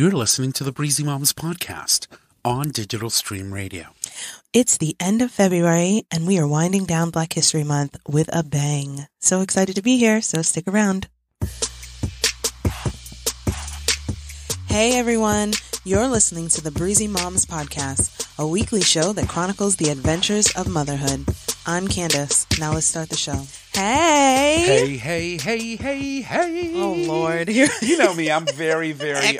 You're listening to the Breezy Moms Podcast on Digital Stream Radio. It's the end of February, and we are winding down Black History Month with a bang. So excited to be here, so stick around. Hey everyone, you're listening to the Breezy Moms Podcast, a weekly show that chronicles the adventures of motherhood. I'm Candice. Now let's start the show. Hey! Hey, hey, hey, hey, hey! Oh, Lord. You know me. I'm very, very...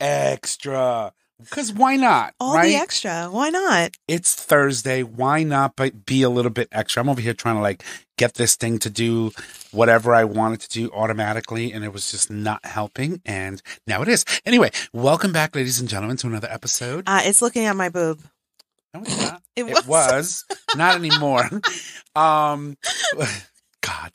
extra. Because why not? All right? The extra. Why not? It's Thursday. Why not but be a little bit extra? I'm over here trying to, get this thing to do whatever I wanted to do automatically, and it was just not helping, and now it is. Anyway, welcome back, ladies and gentlemen, to another episode. It's looking at my boob. No, it's not. It was. Not anymore. God.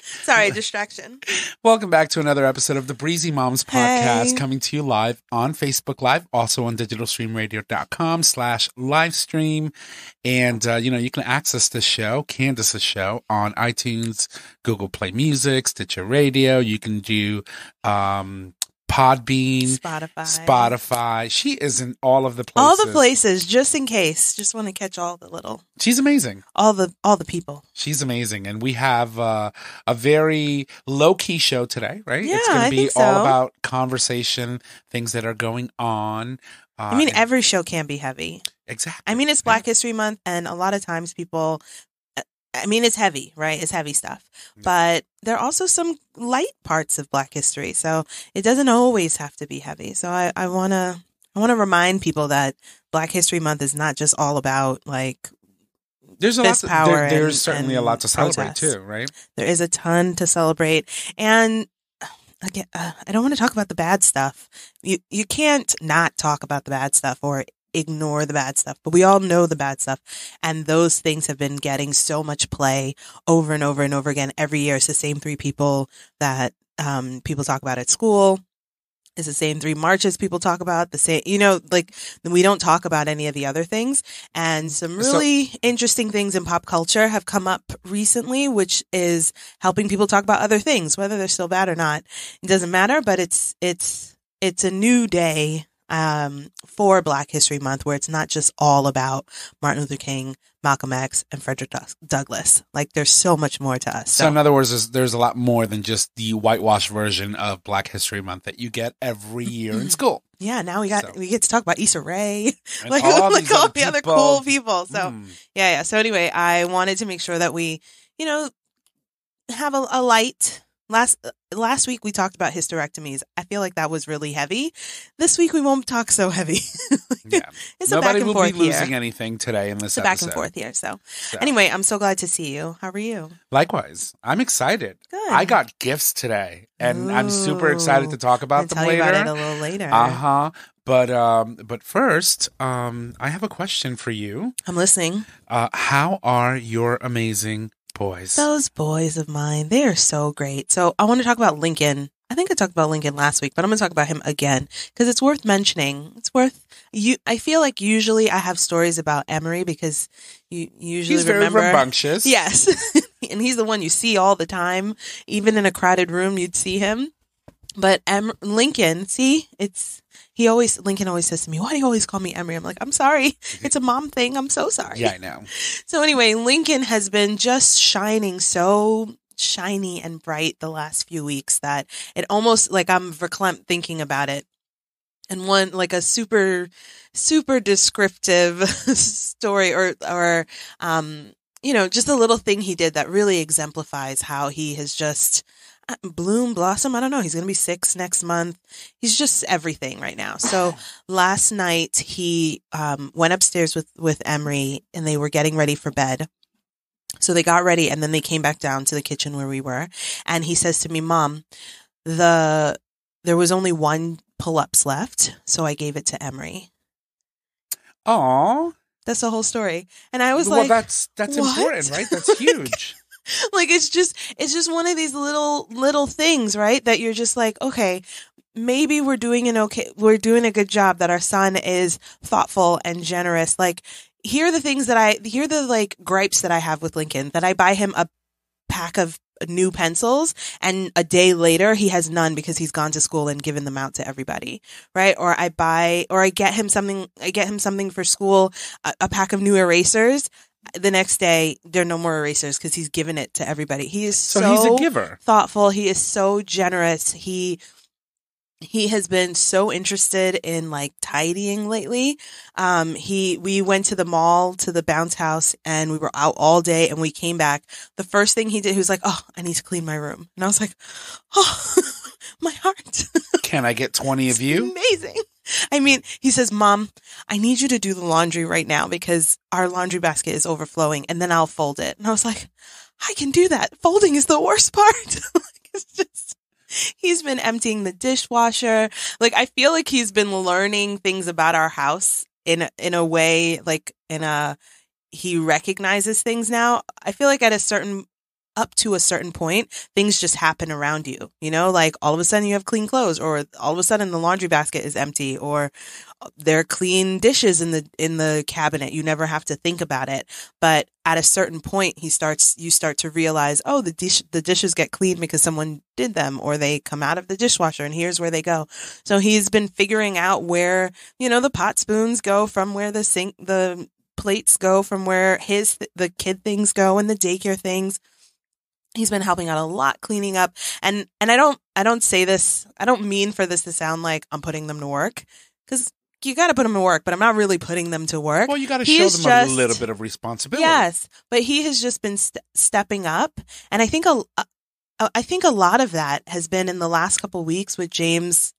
Sorry, distraction. Welcome back to another episode of the Breezy Moms Podcast, coming to you live on Facebook Live, also on digitalstreamradio.com/livestream. And, you can access this show, Candace's show, on iTunes, Google Play Music, Stitcher Radio. You can do... Podbean, Spotify. She is in all of the places. All the places, just in case. Just want to catch all the little. She's amazing. All the people. She's amazing, and we have a very low key show today, right? Yeah, it's going to be all about conversation, things that are going on. Every show can be heavy. Exactly. It's Black History Month, and a lot of times people. It's heavy, right? It's heavy stuff. But there are also some light parts of Black history. So it doesn't always have to be heavy. So I want to remind people that Black History Month is not just all about there's a lot of power. There's certainly a lot to celebrate too, right? There is a ton to celebrate. And again, I don't want to talk about the bad stuff. You can't not talk about the bad stuff or ignore the bad stuff, but we all know the bad stuff, and those things have been getting so much play over and over and over again every year. It's the same three people that people talk about at school. It's the same three marches people talk about. The same, we don't talk about any of the other things. And some really interesting things in pop culture have come up recently, which is helping people talk about other things, whether they're still bad or not. It doesn't matter, but it's a new day for Black History Month, where it's not just all about Martin Luther King, Malcolm X, and Frederick Douglass. There's so much more to us. So in other words, there's a lot more than just the whitewashed version of Black History Month that you get every year in school. Yeah, now we get to talk about Issa Rae, and all the other cool people. So yeah. So anyway, I wanted to make sure that we, have a light. Last week we talked about hysterectomies. I feel like that was really heavy. This week we won't talk so heavy. Yeah. It's a back and forth here. Nobody will be losing anything today in this episode. It's a back and forth here. So anyway, I'm so glad to see you. How are you? Likewise. I'm excited. Good. I got gifts today, and I'm super excited to talk about them later. I'll tell you about it a little later. Uh-huh. But first, I have a question for you. I'm listening. How are your amazing boys? Those boys of mine, they are so great. So I want to talk about Lincoln. I think I talked about Lincoln last week, but I'm going to talk about him again because it's worth mentioning. I feel like usually I have stories about Emery because you usually remember. He's very rambunctious. Yes. And he's the one you see all the time. Even in a crowded room, you'd see him. But Lincoln, see, Lincoln always says to me, "Why do you always call me Emery?" I'm like, "I'm sorry. It's a mom thing. I'm so sorry." Yeah, I know. So anyway, Lincoln has been just shining so shiny and bright the last few weeks that it almost I'm verklempt thinking about it. And one a super, super descriptive story or just a little thing he did that really exemplifies how he has just blossom. I don't know. He's going to be 6 next month. He's just everything right now. So last night he went upstairs with Emery, and they were getting ready for bed. So they got ready, and then they came back down to the kitchen where we were. And he says to me, "Mom, there was only one pull-ups left, so I gave it to Emery." Aww. That's the whole story. And I was that's what? Important, right? That's huge. It's just one of these little things, right? That you're just okay, maybe we're doing a good job that our son is thoughtful and generous. Here are the gripes that I have with Lincoln, that I buy him a pack of new pencils, and a day later he has none because he's gone to school and given them out to everybody, right? Or I get him something for school, a pack of new erasers. The next day, there are no more erasers because he's given it to everybody. He is so he's a giver. Thoughtful. He is so generous. He has been so interested in like tidying lately. We went to the mall, to the bounce house, and we were out all day and we came back. The first thing he did, he was like, "Oh, I need to clean my room." And I was like, "Oh, my heart." Can I get 20 of you? Amazing. I mean, he says, "Mom, I need you to do the laundry right now because our laundry basket is overflowing and then I'll fold it." And I was like, I can do that. Folding is the worst part. Like, it's just, he's been emptying the dishwasher. Like, I feel like he's been learning things about our house in a way, like he recognizes things now. I feel like up to a certain point, things just happen around you, you know, like all of a sudden you have clean clothes, or all of a sudden the laundry basket is empty, or there are clean dishes in the cabinet. You never have to think about it. But at a certain point, you start to realize, oh, the dishes get cleaned because someone did them, or they come out of the dishwasher and here's where they go. So he's been figuring out where, you know, the pot spoons go from where the plates go from where the kid things go and the daycare things. He's been helping out a lot cleaning up, and I don't say this, I don't mean for this to sound like I'm putting them to work, because you got to put them to work, but I'm not really putting them to work. Well, you got to show them a little bit of responsibility. Yes, but he has just been stepping up, and I think a lot of that has been in the last couple of weeks with James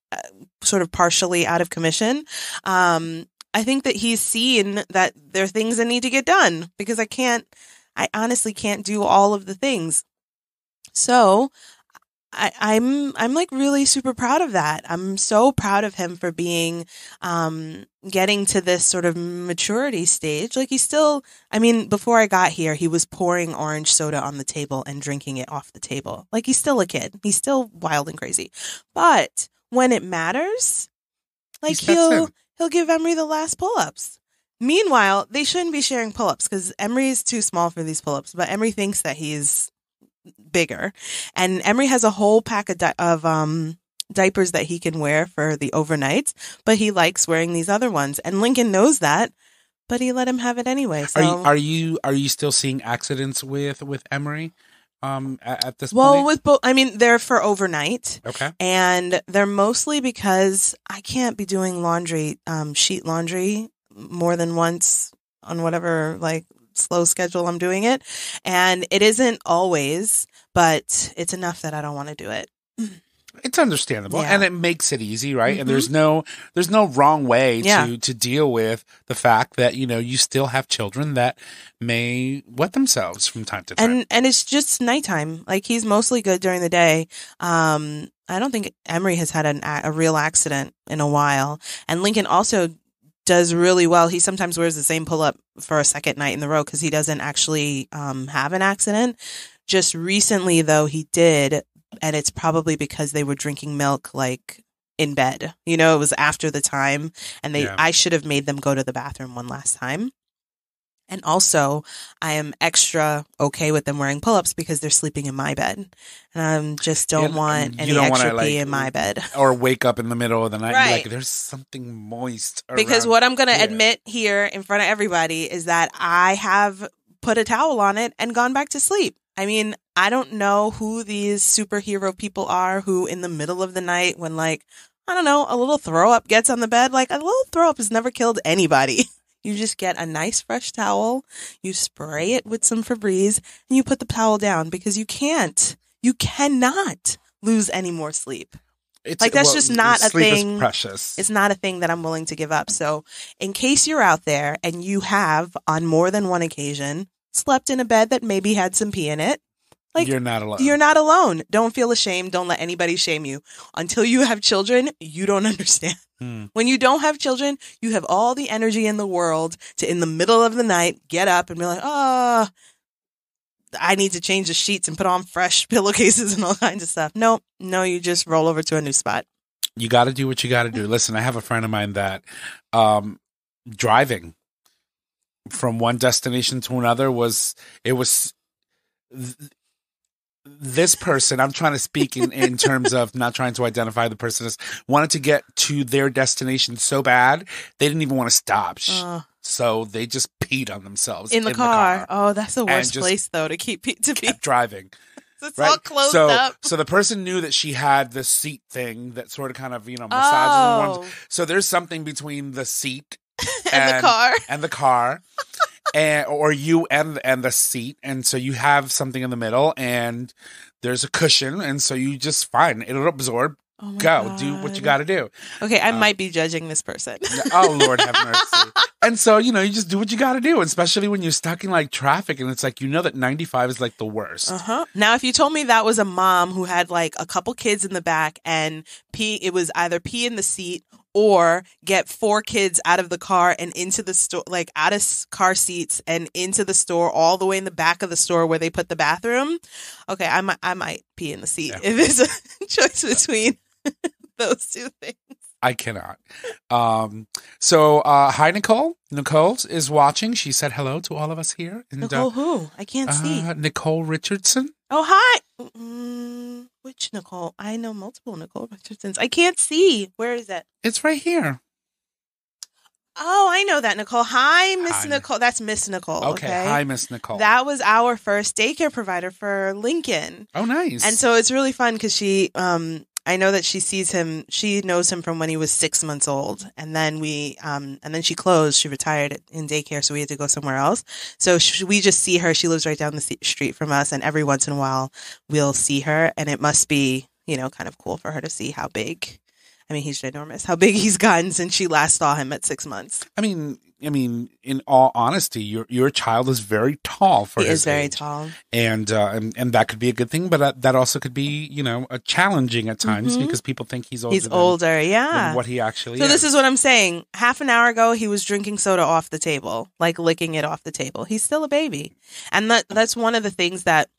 sort of partially out of commission. I think that he's seen that there are things that need to get done because I honestly can't do all of the things. So I'm like really super proud of that. I'm so proud of him for being, getting to this sort of maturity stage. Like before I got here, he was pouring orange soda on the table and drinking it off the table. Like he's still a kid. He's still wild and crazy. But when it matters, like he'll give Emery the last pull-ups. Meanwhile, they shouldn't be sharing pull-ups because Emery is too small for these pull-ups. But Emery thinks that he's bigger, and Emery has a whole pack of diapers that he can wear for the overnights, but he likes wearing these other ones, and Lincoln knows that, but he let him have it anyway. So are you still seeing accidents with Emery at this point? Well, with both, I mean, they're for overnight, okay, and they're mostly because I can't be doing laundry, sheet laundry, more than once on whatever like slow schedule I'm doing it, and it isn't always, but it's enough that I don't want to do it. It's understandable, yeah. And it makes it easy, right? Mm-hmm. And there's no wrong way, yeah, to deal with the fact that, you know, you still have children that may wet themselves from time to time, and it's just nighttime. Like he's mostly good during the day. I don't think Emery has had a real accident in a while, and Lincoln also does really well. He sometimes wears the same pull-up for a second night in a row because he doesn't actually have an accident. Just recently, though, he did, and it's probably because they were drinking milk like in bed. You know, it was after the time, and I should have made them go to the bathroom one last time. And also, I am extra okay with them wearing pull-ups because they're sleeping in my bed, and I just don't want any extra pee in my bed. Or wake up in the middle of the night, right, and be like, there's something moist around. Because what I'm going to admit here in front of everybody is that I have put a towel on it and gone back to sleep. I mean, I don't know who these superhero people are who in the middle of the night when, like, I don't know, a little throw-up gets on the bed. Like, a little throw-up has never killed anybody. You just get a nice fresh towel, you spray it with some Febreze, and you put the towel down because you cannot lose any more sleep. Just not a thing. Sleep is precious. It's not a thing that I'm willing to give up. So in case you're out there and you have, on more than one occasion, slept in a bed that maybe had some pee in it, like, you're not alone. You're not alone. Don't feel ashamed. Don't let anybody shame you. Until you have children, you don't understand. Mm. When you don't have children, you have all the energy in the world to, in the middle of the night, get up and be like, oh, I need to change the sheets and put on fresh pillowcases and all kinds of stuff. No, you just roll over to a new spot. You got to do what you got to do. Listen, I have a friend of mine that driving from one destination to another was this person, I'm trying to speak in terms of not trying to identify the person, as wanted to get to their destination so bad, they didn't even want to stop. So they just peed on themselves in the car. Oh, that's the worst place, though, to keep driving. It's all closed up. So the person knew that she had the seat thing that sort of kind of, massages and warms. So there's something between the seat and the car. And the car. Or you and the seat. And so you have something in the middle and there's a cushion. And so you just fine. It'll absorb. Oh Go. God. Do what you got to do. Okay. I might be judging this person. Oh, Lord have mercy. And so, you just do what you got to do, especially when you're stuck in like traffic and it's like, that 95 is like the worst. Uh-huh. Now, if you told me that was a mom who had like a couple kids in the back and it was either pee in the seat or get 4 kids out of the car and into the store, like out of car seats and into the store, all the way in the back of the store where they put the bathroom. Okay. I might pee in the seat if there's a choice between those two things. I cannot. Hi, Nicole. Nicole is watching. She said hello to all of us here. And, Nicole who? I can't see. Nicole Richardson. Oh, hi. Which Nicole? I know multiple Nicole Richardsons. I can't see. Where is it? It's right here. Oh, I know that, Nicole. Hi, Miss Nicole. That's Miss Nicole. Okay. Hi, Miss Nicole. That was our first daycare provider for Lincoln. Oh, nice. And so it's really fun because she... I know that she sees him. She knows him from when he was 6 months old, and then she closed. She retired in daycare, so we had to go somewhere else. So we just see her. She lives right down the street from us, and every once in a while we'll see her. And it must be, kind of cool for her to see how big. I mean, he's ginormous. How big he's gotten since she last saw him at 6 months. I mean, in all honesty, your child is very tall for his age. He is very tall. And that could be a good thing, but that also could be, challenging at times because people think he's older. He's older, than what he actually is. So this is what I'm saying. Half an hour ago, he was drinking soda off the table, like licking it off the table. He's still a baby. And that's one of the things that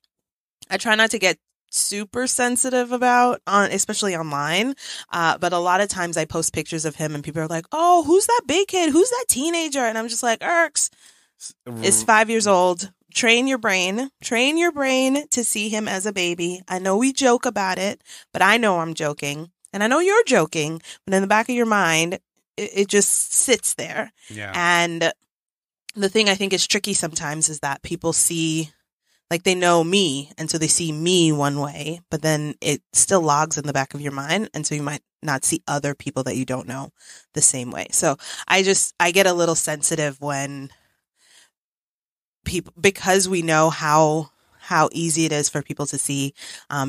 I try not to get super sensitive about, especially online, but a lot of times I post pictures of him and people are like, oh, who's that big kid, who's that teenager, and I'm just like, irks, it's 5 years old. Train your brain to see him as a baby. I know we joke about it, but I know I'm joking and I know you're joking, but in the back of your mind it just sits there. And the thing I think is tricky sometimes is that people see, like, they know me, and so they see me one way, but then it still logs in the back of your mind, and so you might not see other people that you don't know the same way. So I get a little sensitive when people, because we know how easy it is for people to see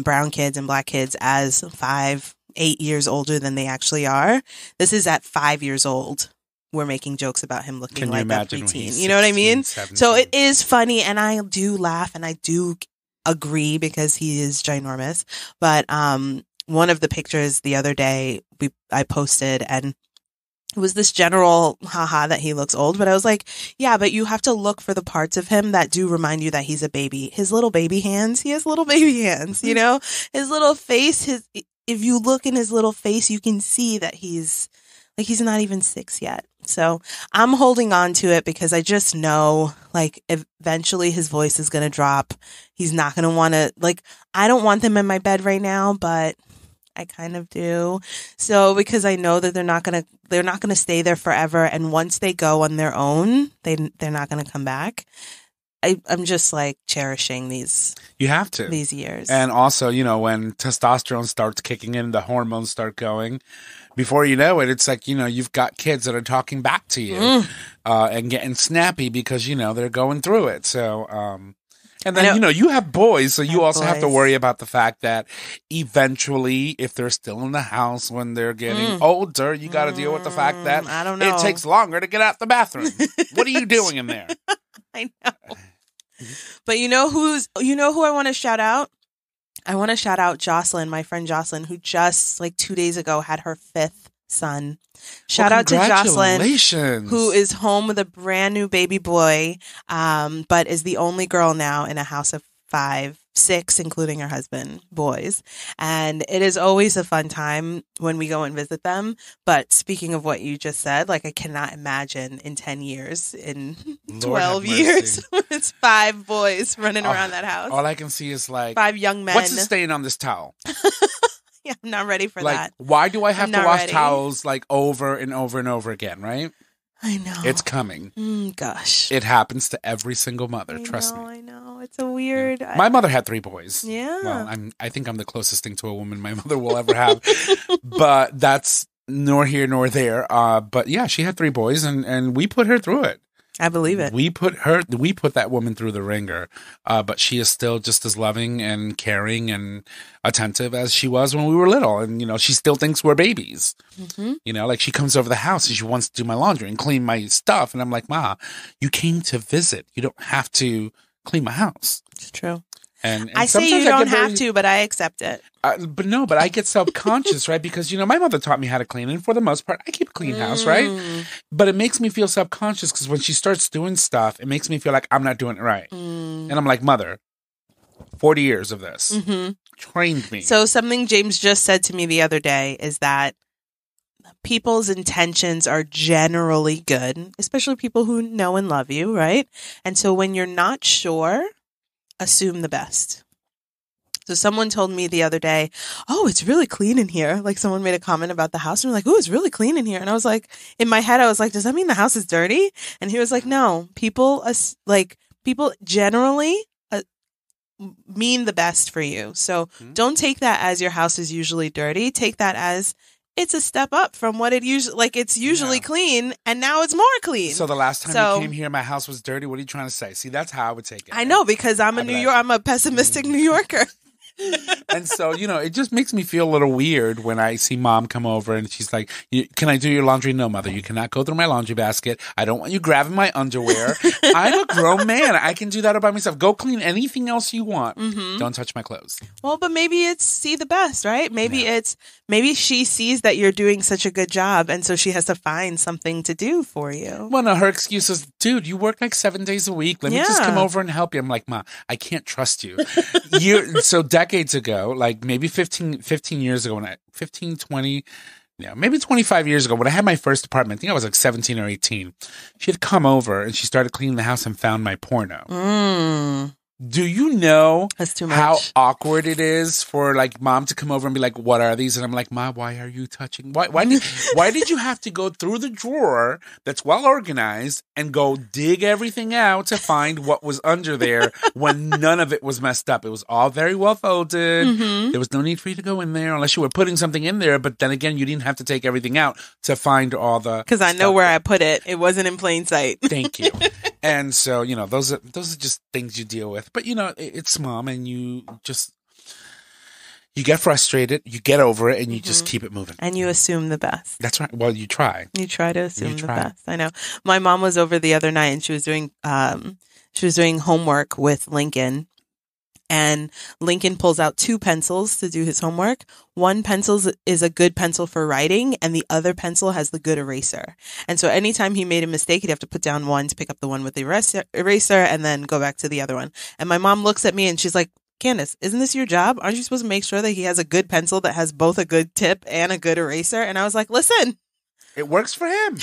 brown kids and black kids as 5, 8 years older than they actually are. This is at 5 years old. We're making jokes about him looking like a preteen. You know what I mean? 17. So it is funny, and I do laugh, and I do agree because he is ginormous. But one of the pictures the other day I posted, and it was this general haha that he looks old. But I was like, yeah, but you have to look for the parts of him that do remind you that he's a baby. His little baby hands. He has little baby hands, His little face. If you look in his little face, you can see that he's not even 6 yet. So I'm holding on to it because I just know, like, eventually his voice is going to drop. He's not going to want to, like, I don't want them in my bed right now, but I kind of do. So because I know that they're not going to stay there forever. And once they go on their own, they're not going to come back. I'm just like cherishing these. You have to. These years. And also, when testosterone starts kicking in, the hormones start going. Before you know it, it's like, you've got kids that are talking back to you and getting snappy because, they're going through it. So, and then, you have boys, so you also have to worry about the fact that eventually, if they're still in the house when they're getting older, you got to deal with the fact that I don't know. It takes longer to get out the bathroom. What are you doing in there? I know. But who I want to shout out? I want to shout out Jocelyn, my friend Jocelyn, who just like 2 days ago had her 5th son. Shout out to Jocelyn, who is home with a brand new baby boy, but is the only girl now in a house of 5. 6, including her husband, boys. And it is always a fun time when we go and visit them. But speaking of what you just said, like, I cannot imagine in 10 years, in 12 years, it's 5 boys running around that house. All I can see is like 5 young men. What's the stain on this towel? Yeah, I'm not ready for that. Why do I have to wash towels like over and over and over again, right? I know. It's coming. Gosh. It happens to every single mother, trust me. I know. It's a weird... Yeah. My mother had 3 boys. Yeah. Well, I think I'm the closest thing to a woman my mother will ever have. But that's nor here nor there. But yeah, she had 3 boys, and we put her through it. I believe it. We put that woman through the ringer, but she is still just as loving and caring and attentive as she was when we were little. And, you know, she still thinks we're babies, you know, like she comes over the house and she wants to do my laundry and clean my stuff. And I'm like, Ma, you came to visit. You don't have to clean my house. It's true. And I say you don't have to, but I accept it. But I get self-conscious, right? Because, you know, my mother taught me how to clean. And for the most part, I keep a clean house, right? But it makes me feel self-conscious because when she starts doing stuff, it makes me feel like I'm not doing it right. And I'm like, Mother, 40 years of this trained me. So something James just said to me the other day is that people's intentions are generally good, especially people who know and love you, right? And so when you're not sure... assume the best. So someone told me the other day, oh, it's really clean in here. Like someone made a comment about the house and we're like, oh, it's really clean in here. And I was like, in my head, I was like, does that mean the house is dirty? And he was like, no, people generally mean the best for you. So don't take that as your house is usually dirty. Take that as it's a step up from what it usually, like it's usually clean and now it's more clean. So the last time you came here, my house was dirty. What are you trying to say? See, that's how I would take it. I know, because I'm a pessimistic New Yorker. And so, you know, it just makes me feel a little weird when I see Mom come over and she's like, can I do your laundry? No, Mother, you cannot go through my laundry basket. I don't want you grabbing my underwear. I'm a grown man. I can do that all by myself. Go clean anything else you want. Don't touch my clothes. Well, but maybe it's see the best, right? Maybe she sees that you're doing such a good job and so she has to find something to do for you. Well, no, her excuse is, dude, you work like 7 days a week. Let me just come over and help you. I'm like, Ma, I can't trust you. So decades ago, like maybe 15 years ago, 25 years ago, when I had my first apartment, I think I was like 17 or 18, she had come over and she started cleaning the house and found my porno. Do you know how awkward it is for like Mom to come over and be like, what are these? And I'm like, Ma, why are you touching? Why did you have to go through the drawer that's well organized and go dig everything out to find what was under there when none of it was messed up? It was all very well folded. There was no need for you to go in there unless you were putting something in there. But then again, you didn't have to take everything out to find all the... Because I know where I put it. It wasn't in plain sight. Thank you. And so, you know, those are just things you deal with. But, you know, it's Mom and you just, you get frustrated, you get over it, and you just keep it moving. And you assume the best. That's right. Well, you try. You try to assume the best. I know. My mom was over the other night and she was doing homework with Lincoln. And Lincoln pulls out 2 pencils to do his homework. One pencil is a good pencil for writing, and the other pencil has the good eraser. And so anytime he made a mistake, he'd have to put down one to pick up the one with the eraser and then go back to the other one. And my mom looks at me and she's like, Candice, isn't this your job? Aren't you supposed to make sure that he has a good pencil that has both a good tip and a good eraser? And I was like, listen. It works for him.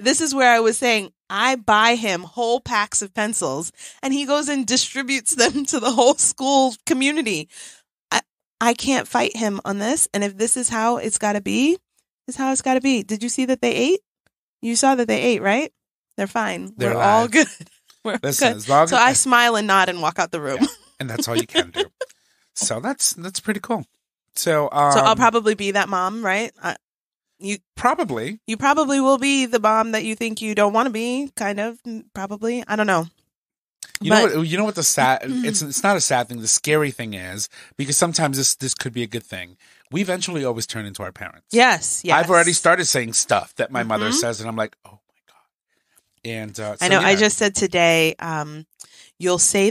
This is where I was saying, I buy him whole packs of pencils and he goes and distributes them to the whole school community. I can't fight him on this. And if this is how it's got to be, this is how it's got to be. Did you see that they ate? You saw that they ate, right? They're fine. We're alive. All good. Listen, good. So I smile and nod and walk out the room. Yeah, and that's all you can do. So that's pretty cool. So I'll probably be that mom, right? You probably will be the mom that you think you don't want to be, kind of, probably. I don't know. You know what the sad, it's not a sad thing. The scary thing is, because sometimes this could be a good thing. We eventually always turn into our parents. Yes. I've already started saying stuff that my mother says, and I'm like, oh my God. And I know, yeah. I just said today, you'll say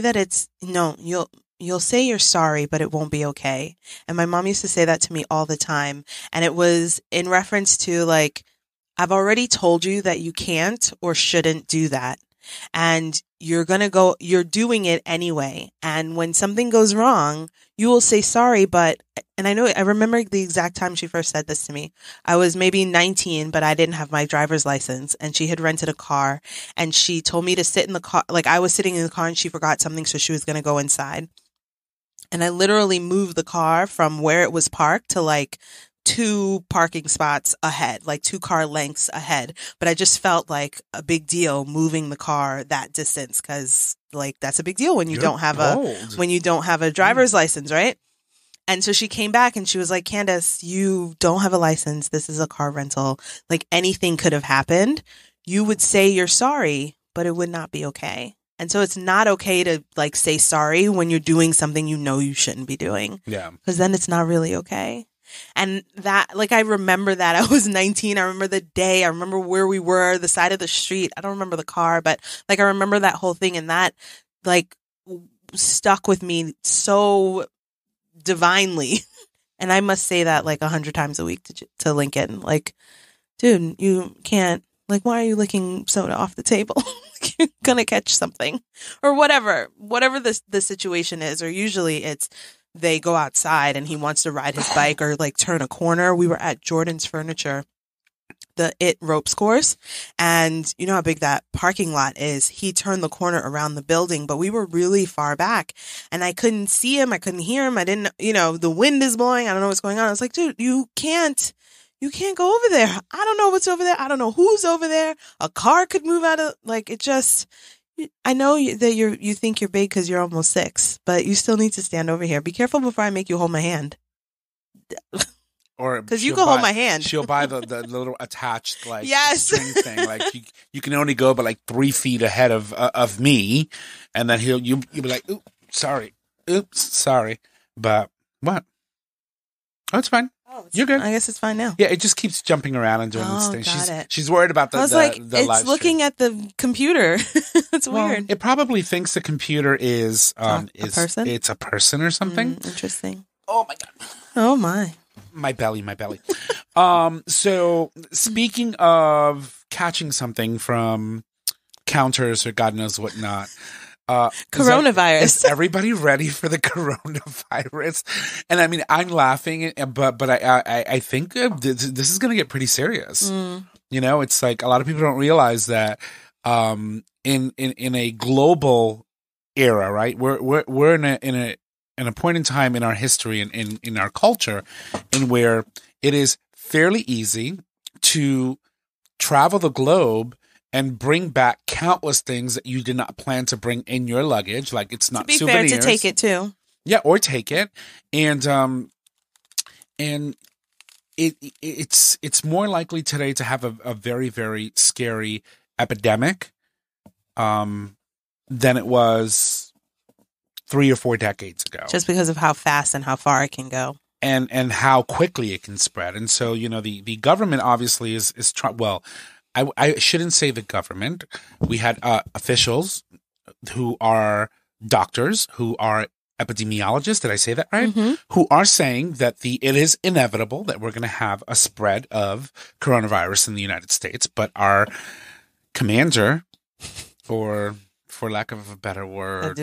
you're sorry, but it won't be okay. And my mom used to say that to me all the time. And it was in reference to like, I've already told you that you can't or shouldn't do that. and you're going to go, you're doing it anyway. And when something goes wrong, you will say sorry, but, and I know, I remember the exact time she first said this to me. I was maybe 19, but I didn't have my driver's license, and she had rented a car, and she told me to sit in the car. Like, I was sitting in the car and she forgot something, so she was going to go inside. And I literally moved the car from where it was parked to like 2 parking spots ahead, like 2 car lengths ahead. But I just felt like a big deal moving the car that distance, because like that's a big deal when you don't have a driver's license, right? And so she came back and she was like, Candice, you don't have a license. This is a car rental. Like, anything could have happened. You would say you're sorry, but it would not be okay. And so it's not okay to like say sorry when you're doing something you know you shouldn't be doing. Yeah. Because then it's not really okay. And that, like, I remember that. I was 19. I remember the day. I remember where we were, the side of the street. I don't remember the car, but like, I remember that whole thing. And that like stuck with me so divinely. And I must say that like 100 times a week to Lincoln. Like, dude, you can't, like, why are you licking soda off the table? You're going to catch something or whatever the situation is. Or usually it's, they go outside and he wants to ride his bike or like turn a corner. We were at Jordan's Furniture, the It Ropes course. And you know how big that parking lot is. He turned the corner around the building, but we were really far back and I couldn't see him. I couldn't hear him. I didn't, you know, the wind is blowing. I don't know what's going on. I was like, dude, you can't go over there. I don't know what's over there. I don't know who's over there. A car could move out of, like, it just, I know that you think you're big because you're almost 6, but you still need to stand over here. Be careful before I make you hold my hand. Or because you can hold my hand. She'll buy the little attached, like, yes, string thing. Like, you can only go but like 3 feet ahead of me, and then you'll be like, oops, sorry, but what? Oh, it's fine. Oh, you're good. I guess it's fine now. Yeah, it just keeps jumping around and doing this thing. She's worried about the live stream. I was like, it's looking at the computer. It's weird. It probably thinks the computer is a person? It's a person or something. Interesting. Oh, my God. Oh, my. My belly. So, speaking of catching something from counters or God knows what not. Coronavirus. Is everybody ready for the coronavirus? And I mean, I'm laughing, but I think this is going to get pretty serious. Mm. You know, it's like a lot of people don't realize that in a global era, right? We're in a point in time in our history and in our culture, and where it is fairly easy to travel the globe and bring back countless things that you did not plan to bring in your luggage. Like, it's not souvenirs. To be fair, to take it too. Yeah, or take it, and it's more likely today to have a very, very scary epidemic, than it was 3 or 4 decades ago. Just because of how fast and how far it can go, and how quickly it can spread. And so, you know, the government obviously is I shouldn't say the government. We had officials who are doctors, who are epidemiologists. Did I say that right? Mm-hmm. Who are saying that it is inevitable that we're going to have a spread of coronavirus in the United States. But our commander, or for lack of a better word, the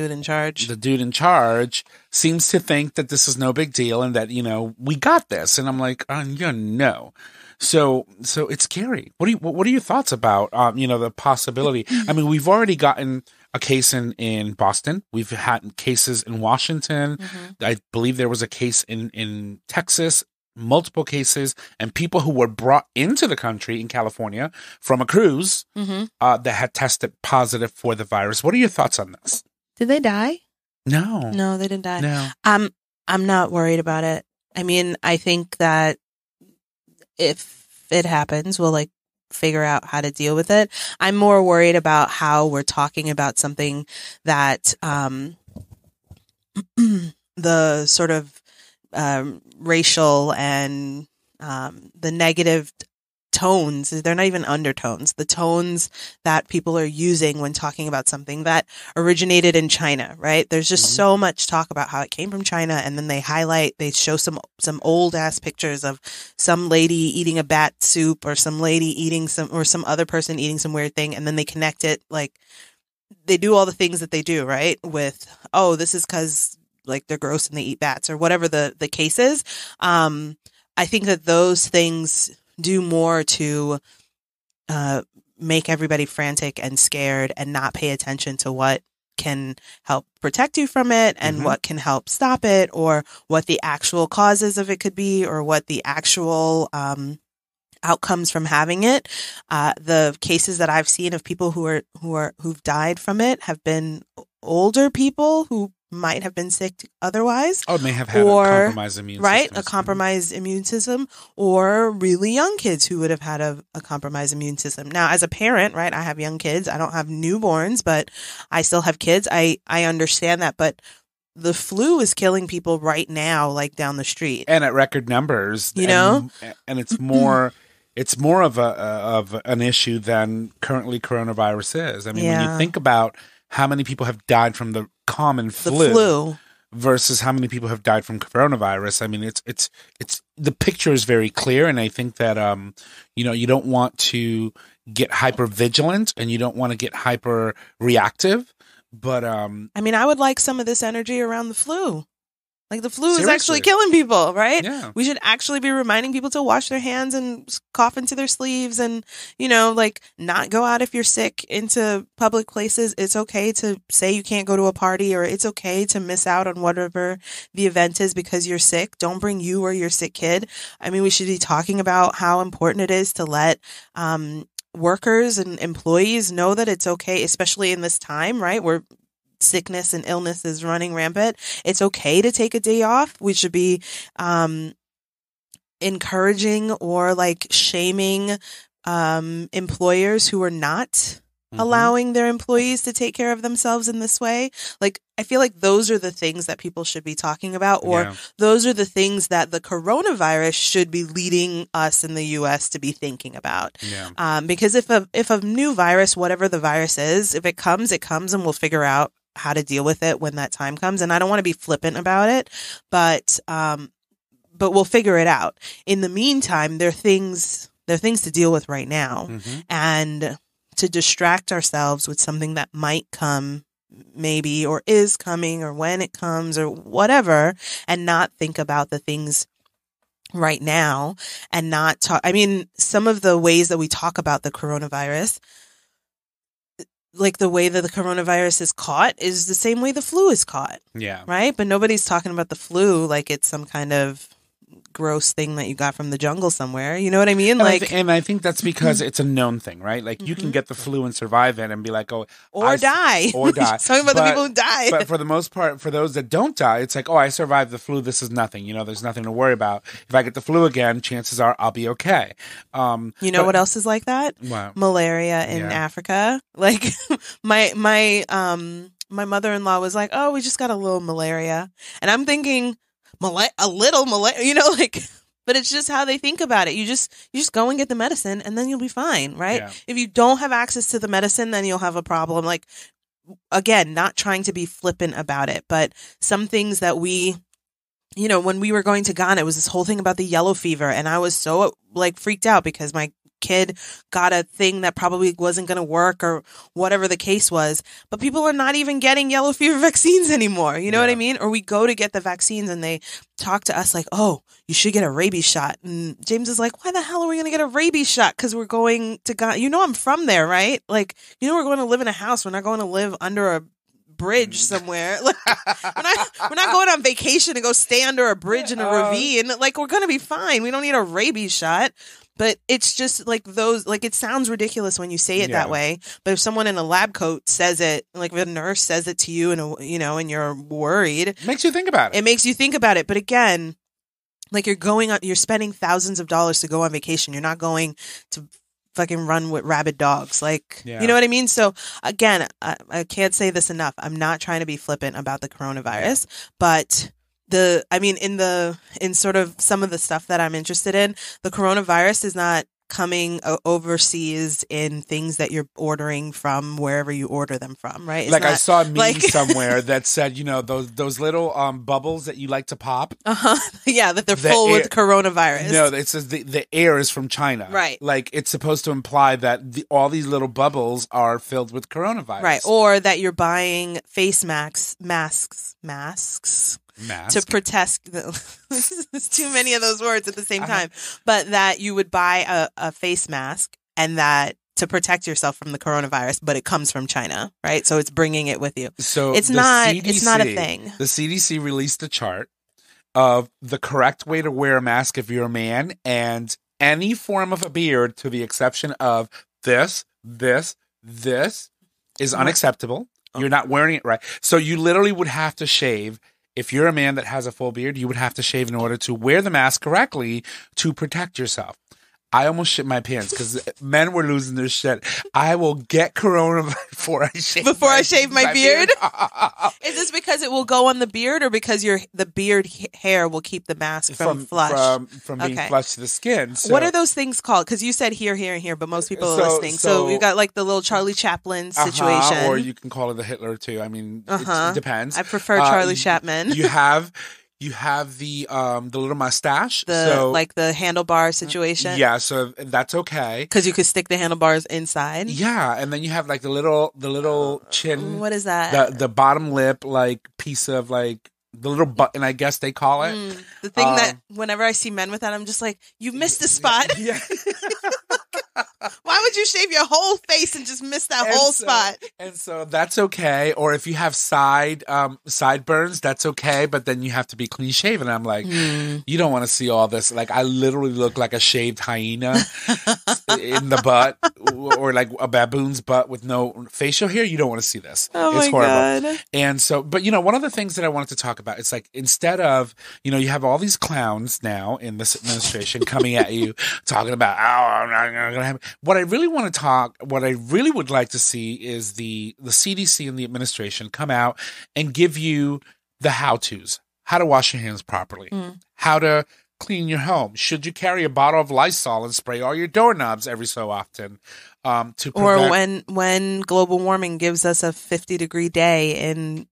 dude in charge seems to think that this is no big deal and that, you know, we got this. And I'm like, you know. So it's scary. What are your thoughts about you know, the possibility? I mean, we've already gotten a case in Boston. We've had cases in Washington. Mm-hmm. I believe there was a case in Texas, multiple cases, and people who were brought into the country in California from a cruise, mm-hmm, that had tested positive for the virus. What are your thoughts on this? Did they die? No, they didn't die. No. I'm not worried about it. I mean, I think that if it happens, we'll like figure out how to deal with it. I'm more worried about how we're talking about something that the sort of racial and the negative tones, they're not even undertones, the tones that people are using when talking about something that originated in China, right? There's just so much talk about how it came from China. And then they show some old ass pictures of some lady eating a bat soup or some lady eating some other person eating some weird thing. And then they connect it. Like they do all the things that they do, right? With, oh, this is 'cause like they're gross and they eat bats or whatever the case is. I think that those things do more to make everybody frantic and scared and not pay attention to what can help protect you from it and what can help stop it or what the actual causes of it could be or what the actual outcomes from having it. The cases that I've seen of people who've died from it have been older people who might have been sick otherwise. Oh, may have had a compromised immune system. Right, a compromised immune system, or really young kids who would have had a compromised immune system. Now, as a parent, right, I have young kids. I don't have newborns, but I still have kids. I understand that, but the flu is killing people right now, like down the street. And at record numbers. You know? And it's more... It's more of an issue than currently coronavirus is. I mean, when you think about how many people have died from the common flu versus how many people have died from coronavirus, I mean, it's the picture is very clear, and I think that you don't want to get hyper vigilant and you don't want to get hyper reactive. But I mean, I would like some of this energy around the flu. Like the flu is actually killing people, right? Yeah. We should actually be reminding people to wash their hands and cough into their sleeves and, like not go out if you're sick into public places. It's okay to say you can't go to a party, or it's okay to miss out on whatever the event is because you're sick. Don't bring you or your sick kid. I mean, we should be talking about how important it is to let workers and employees know that it's okay, especially in this time, right? We're sickness and illness is running rampant. It's okay to take a day off. We should be encouraging or like shaming employers who are not allowing their employees to take care of themselves in this way. Like, I feel like those are the things that people should be talking about, or those are the things that the coronavirus should be leading us in the U.S. to be thinking about. Yeah. Because if a new virus, whatever the virus is, if it comes and we'll figure out how to deal with it when that time comes. And I don't want to be flippant about it, but we'll figure it out. In the meantime, there are things to deal with right now. And to distract ourselves with something that might come maybe, or is coming, or when it comes, or whatever, and not think about the things right now and not talk. I mean, some of the ways that we talk about the coronavirus, like the way that the coronavirus is caught is the same way the flu is caught. Yeah. Right. But nobody's talking about the flu like it's some kind of gross thing that you got from the jungle somewhere. You know what I mean? And I think that's because it's a known thing, right? Like you can get the flu and survive it and be like, or die. Talking about the people who die. But for the most part, for those that don't die, it's like, oh, I survived the flu. This is nothing. There's nothing to worry about. If I get the flu again, chances are I'll be okay. What else is like that? Wow. Malaria in Africa. Like my mother-in-law was like, oh, we just got a little malaria, and I'm thinking, a little malaria, but it's just how they think about it. You just go and get the medicine and then you'll be fine, right? Yeah. If you don't have access to the medicine, then you'll have a problem. Like, again, not trying to be flippant about it, but some things that we, when we were going to Ghana, it was this whole thing about the yellow fever. And I was so freaked out because my kid got a thing that probably wasn't going to work or whatever the case was, but people are not even getting yellow fever vaccines anymore. You know what I mean? Or we go to get the vaccines and they talk to us like, oh, you should get a rabies shot. And James is like, why the hell are we going to get a rabies shot? Because we're going to Ghana. I'm from there, right? We're going to live in a house. We're not going to live under a bridge somewhere. We're not going on vacation to go stay under a bridge in a ravine. We're going to be fine. We don't need a rabies shot. But it's just it sounds ridiculous when you say it that way. But if someone in a lab coat says it, if a nurse says it to you and you're worried, it makes you think about it. It makes you think about it. But again, you're spending thousands of dollars to go on vacation. You're not going to fucking run with rabid dogs. You know what I mean? So again, I can't say this enough. I'm not trying to be flippant about the coronavirus, but in sort of some of the stuff that I'm interested in, the coronavirus is not coming overseas in things that you're ordering from wherever you order them from, right? It's like not, I saw a meme somewhere that said, you know, those little bubbles that you like to pop. Yeah, that they're full with coronavirus. No, it says the air is from China. Right. Like it's supposed to imply that all these little bubbles are filled with coronavirus. Right. Or that you're buying face masks. Mask. To protest, there's too many of those words at the same time, but that you would buy a face mask and that to protect yourself from the coronavirus, but it comes from China, right? So it's bringing it with you. So it's not a thing. The CDC released a chart of the correct way to wear a mask if you're a man and any form of a beard to the exception of this is unacceptable. Oh. You're not wearing it right. So you literally would have to shave. If you're a man that has a full beard, you would have to shave in order to wear the mask correctly to protect yourself. I almost shit my pants because men were losing their shit. I will get corona before I shave my beard. Is this because it will go on the beard, or because the beard hair will keep the mask from flush? From being flush to the skin. So. What are those things called? Because you said here, here, and here, but most people are listening. So we've got like the little Charlie Chaplin situation. Or you can call it the Hitler too. I mean, it depends. I prefer Charlie Chaplin. You have the little mustache. Like the handlebar situation. Yeah, so that's okay. Because you could stick the handlebars inside. Yeah, and then you have like the little chin. What is that? The bottom lip, like piece of like the little button, I guess they call it. The thing that whenever I see men with that, I'm just like, you missed the spot. Yeah. Why would you shave your whole face and just miss that whole spot? And so that's okay. Or if you have sideburns, that's okay. But then you have to be clean shaven. I'm like, you don't want to see all this. Like I literally look like a shaved hyena in the butt, or like a baboon's butt with no facial hair. You don't want to see this. Oh, it's horrible. God. And so, but you know, one of the things that I wanted to talk about, it's like instead of, you know, you have all these clowns now in this administration coming at you talking about, oh, I'm not going to happen. What I really would like to see is the CDC and the administration come out and give you the how-tos, how to wash your hands properly, how to clean your home. Should you carry a bottle of Lysol and spray all your doorknobs every so often? To prevent- or when global warming gives us a 50-degree day in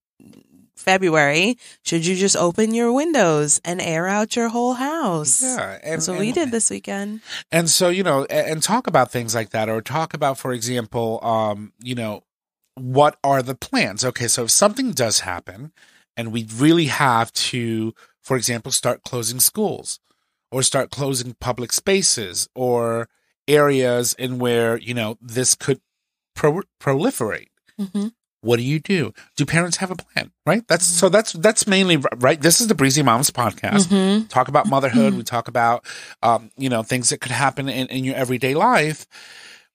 February, should you just open your windows and air out your whole house? Yeah, that's what we did this weekend. And so, you know, and talk about things like that, or talk about, for example, you know, what are the plans? Okay, so if something does happen, and we really have to, for example, start closing schools, or start closing public spaces, or areas in where, you know, this could proliferate. Mm-hmm. What do you do? Do parents have a plan, right? That's mainly right. This is the Breezy Moms podcast. Mm-hmm. Talk about motherhood. We talk about, you know, things that could happen in your everyday life.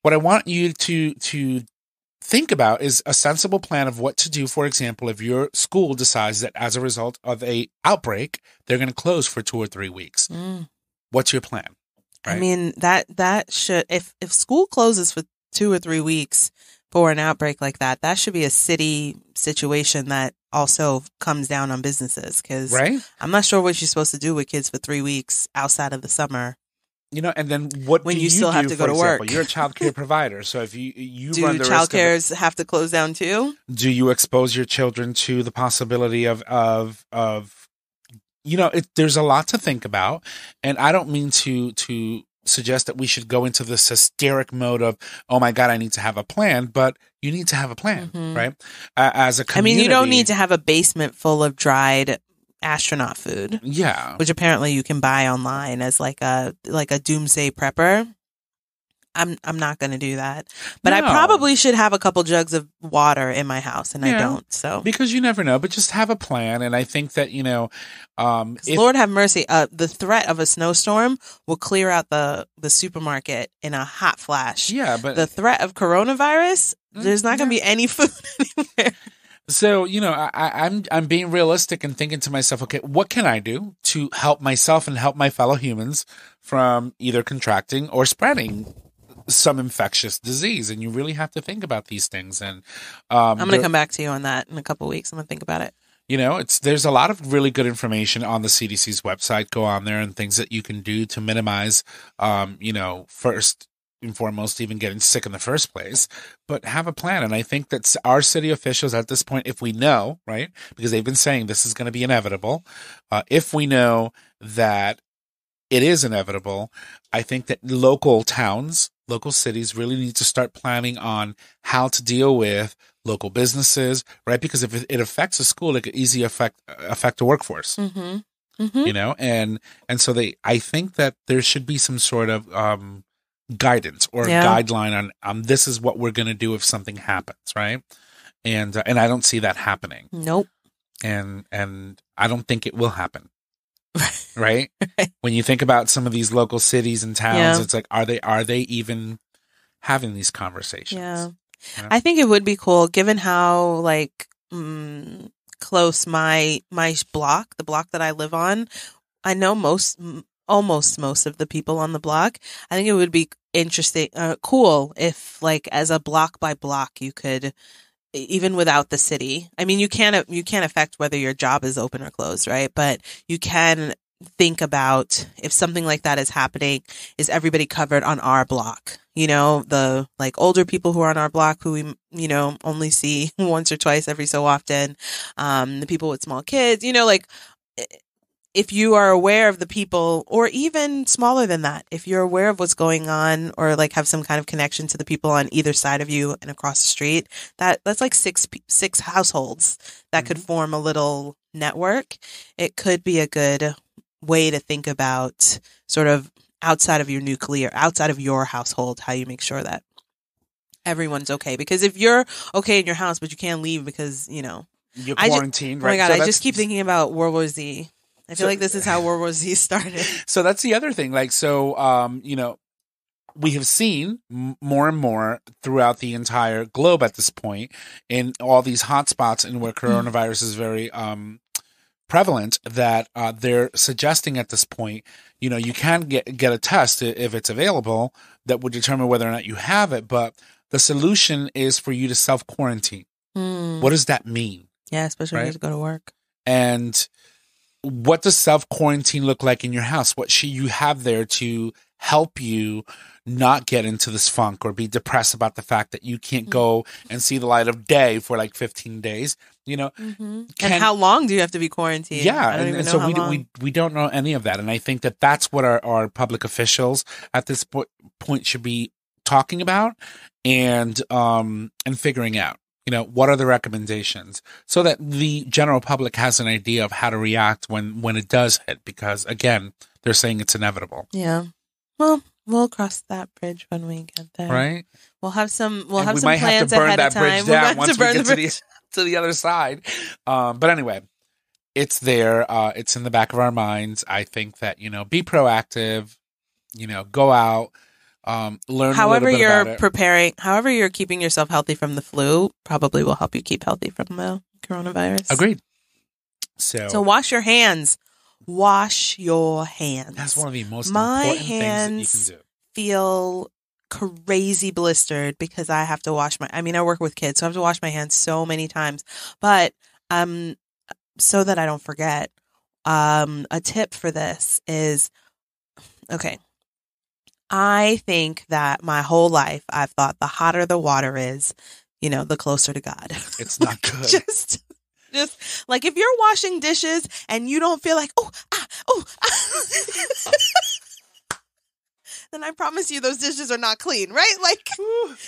What I want you to think about is a sensible plan of what to do. For example, if your school decides that as a result of a outbreak, they're going to close for 2 or 3 weeks. What's your plan? Right? I mean, that should, if school closes for 2 or 3 weeks, for an outbreak like that, that should be a city situation that also comes down on businesses, because right? I'm not sure what you're supposed to do with kids for 3 weeks outside of the summer. You know, and then what when do you still do, have to go to example, work? You're a child care provider, so if you do run the child risk cares of, have to close down too? Do you expose your children to the possibility of you know? There's a lot to think about, and I don't mean to suggest that we should go into this hysteric mode of, oh my God, I need to have a plan, but you need to have a plan, right? As a community. I mean, you don't need to have a basement full of dried astronaut food. Yeah. Which apparently you can buy online as like a doomsday prepper. I'm not going to do that. But no. I probably should have a couple jugs of water in my house, and I don't. So because you never know, but just have a plan. And I think that, you know, Lord have mercy, the threat of a snowstorm will clear out the supermarket in a hot flash. Yeah, but the threat of coronavirus, there's not going to be any food anywhere. So, you know, I'm being realistic and thinking to myself, okay, what can I do to help myself and help my fellow humans from either contracting or spreading some infectious disease? And you really have to think about these things. And I'm going to come back to you on that in a couple of weeks. I'm going to think about it. You know, there's a lot of really good information on the CDC's website. Go on there and things that you can do to minimize, you know, first and foremost, even getting sick in the first place, but have a plan. And I think that our city officials at this point, if we know, right, because they've been saying this is going to be inevitable, if we know that it is inevitable, I think that local towns, local cities really need to start planning on how to deal with local businesses, right? Because if it affects a school, it could easily affect a workforce, you know? And so I think that there should be some sort of guidance or guideline on this is what we're going to do if something happens, right? And I don't see that happening. Nope. And I don't think it will happen. Right? When you think about some of these local cities and towns, it's like, are they even having these conversations? Yeah. You know? I think it would be cool, given how like close my block, the block that I live on, I know almost most of the people on the block. I think it would be interesting, cool if like as a block by block, you could, even without the city. I mean, you can't affect whether your job is open or closed, right? But you can think about if something like that is happening, is everybody covered on our block? You know, the like older people who are on our block who we, you know, only see once or twice every so often, the people with small kids, you know, like if you are aware of the people, or even smaller than that, if you're aware of what's going on or like have some kind of connection to the people on either side of you and across the street, that's like six households that could form a little network. It could be a good way to think about sort of outside of your nuclear, outside of your household, how you make sure that everyone's okay. Because if you're okay in your house, but you can't leave because, you know, you're quarantined, right? Oh my God, so I just keep thinking about World War Z. I feel like this is how World War Z started. So that's the other thing. Like, so, you know, we have seen more and more throughout the entire globe at this point in all these hotspots and where coronavirus is very prevalent, that they're suggesting at this point, you know, you can get a test if it's available that would determine whether or not you have it. But the solution is for you to self-quarantine. Mm. What does that mean? Yeah, especially when you have to go to work. And what does self-quarantine look like in your house? What should you have there to help you not get into this funk or be depressed about the fact that you can't go and see the light of day for like 15 days, you know? And how long do you have to be quarantined? Yeah. I don't even know, so we don't know any of that. And I think that that's what our public officials at this point should be talking about and figuring out. You know, what are the recommendations so that the general public has an idea of how to react when it does hit? Because, again, they're saying it's inevitable. Yeah. Well, we'll cross that bridge when we get there. Right. We'll have some plans ahead of time. We might have to burn that bridge down once we get to the other side. But anyway, it's there. It's in the back of our minds. I think that, you know, be proactive, you know, go out. Learn however you're preparing, however you're keeping yourself healthy from the flu probably will help you keep healthy from the coronavirus. Agreed. So wash your hands. Wash your hands. That's one of the most important things that you can do. Feel crazy blistered because I have to wash I work with kids, so I have to wash my hands so many times. But so that I don't forget, a tip for this is, okay, I think that my whole life I've thought the hotter the water is, you know, the closer to God. It's not good. Just like if you're washing dishes and you don't feel like, then I promise you those dishes are not clean, right? Like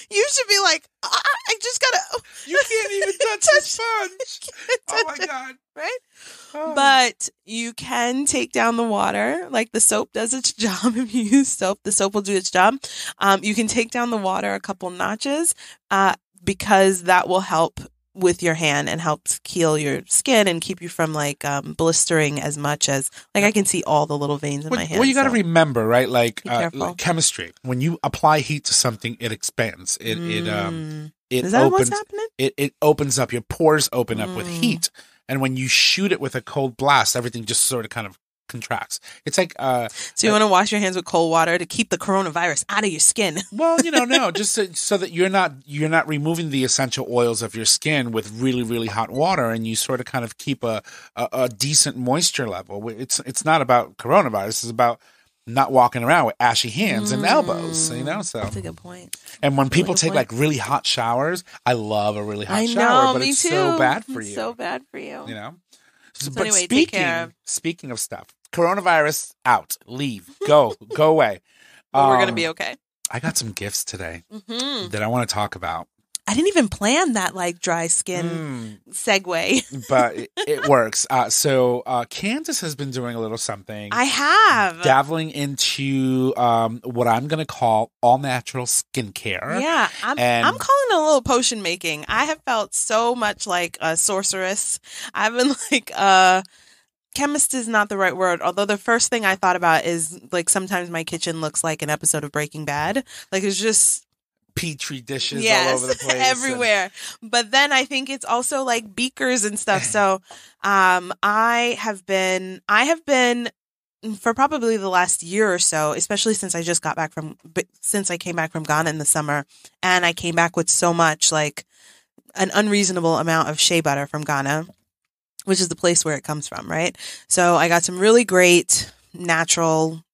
you should be like, I just gotta. You can't even touch the sponge. Oh my God. Right? Oh. But you can take down the water. Like the soap does its job. If you use soap, the soap will do its job. You can take down the water a couple notches because that will help with your hand and helps heal your skin and keep you from like blistering as much as like I can see all the little veins in my hand. Well, you got to remember, right? Like chemistry. When you apply heat to something, it expands. It opens up. Your pores open up with heat. And when you shoot it with a cold blast, everything just sort of kind of contracts. It's like so you want to wash your hands with cold water to keep the coronavirus out of your skin. Well, you know, no, just so that you're not removing the essential oils of your skin with really, really hot water, and you sort of kind of keep a decent moisture level. It's not about coronavirus. It's about not walking around with ashy hands and elbows, you know. So that's a good point. And when people take like really hot showers, I love a really hot shower, but it's so bad for you. It's so bad for you. You know. So but anyway, speaking of stuff, coronavirus out, leave, go away. But we're gonna be okay. I got some gifts today that I want to talk about. I didn't even plan that like dry skin segue. But it works. So Candice has been doing a little something. I have. Dabbling into what I'm going to call all natural skincare. Yeah. I'm calling it a little potion making. I have felt so much like a sorceress. I've been like chemist is not the right word, although the first thing I thought about is like sometimes my kitchen looks like an episode of Breaking Bad. Like it's just Petri dishes all over the place. Everywhere. But then I think it's also like beakers and stuff. So I have been for probably the last year or so, especially since I just got back since I came back from Ghana in the summer, and I came back with so much, like an unreasonable amount of shea butter from Ghana, which is the place where it comes from, right? So I got some really great natural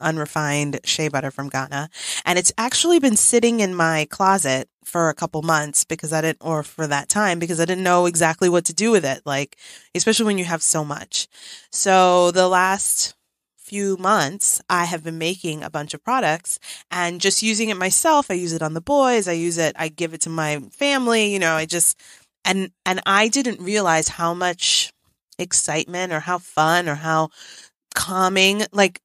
unrefined shea butter from Ghana, and it's actually been sitting in my closet for a couple months because I didn't know exactly what to do with it, like especially when you have so much. So the last few months I have been making a bunch of products and just using it myself. I use it on the boys, I use it, I give it to my family, you know, I just and I didn't realize how much excitement or how fun or how calming, like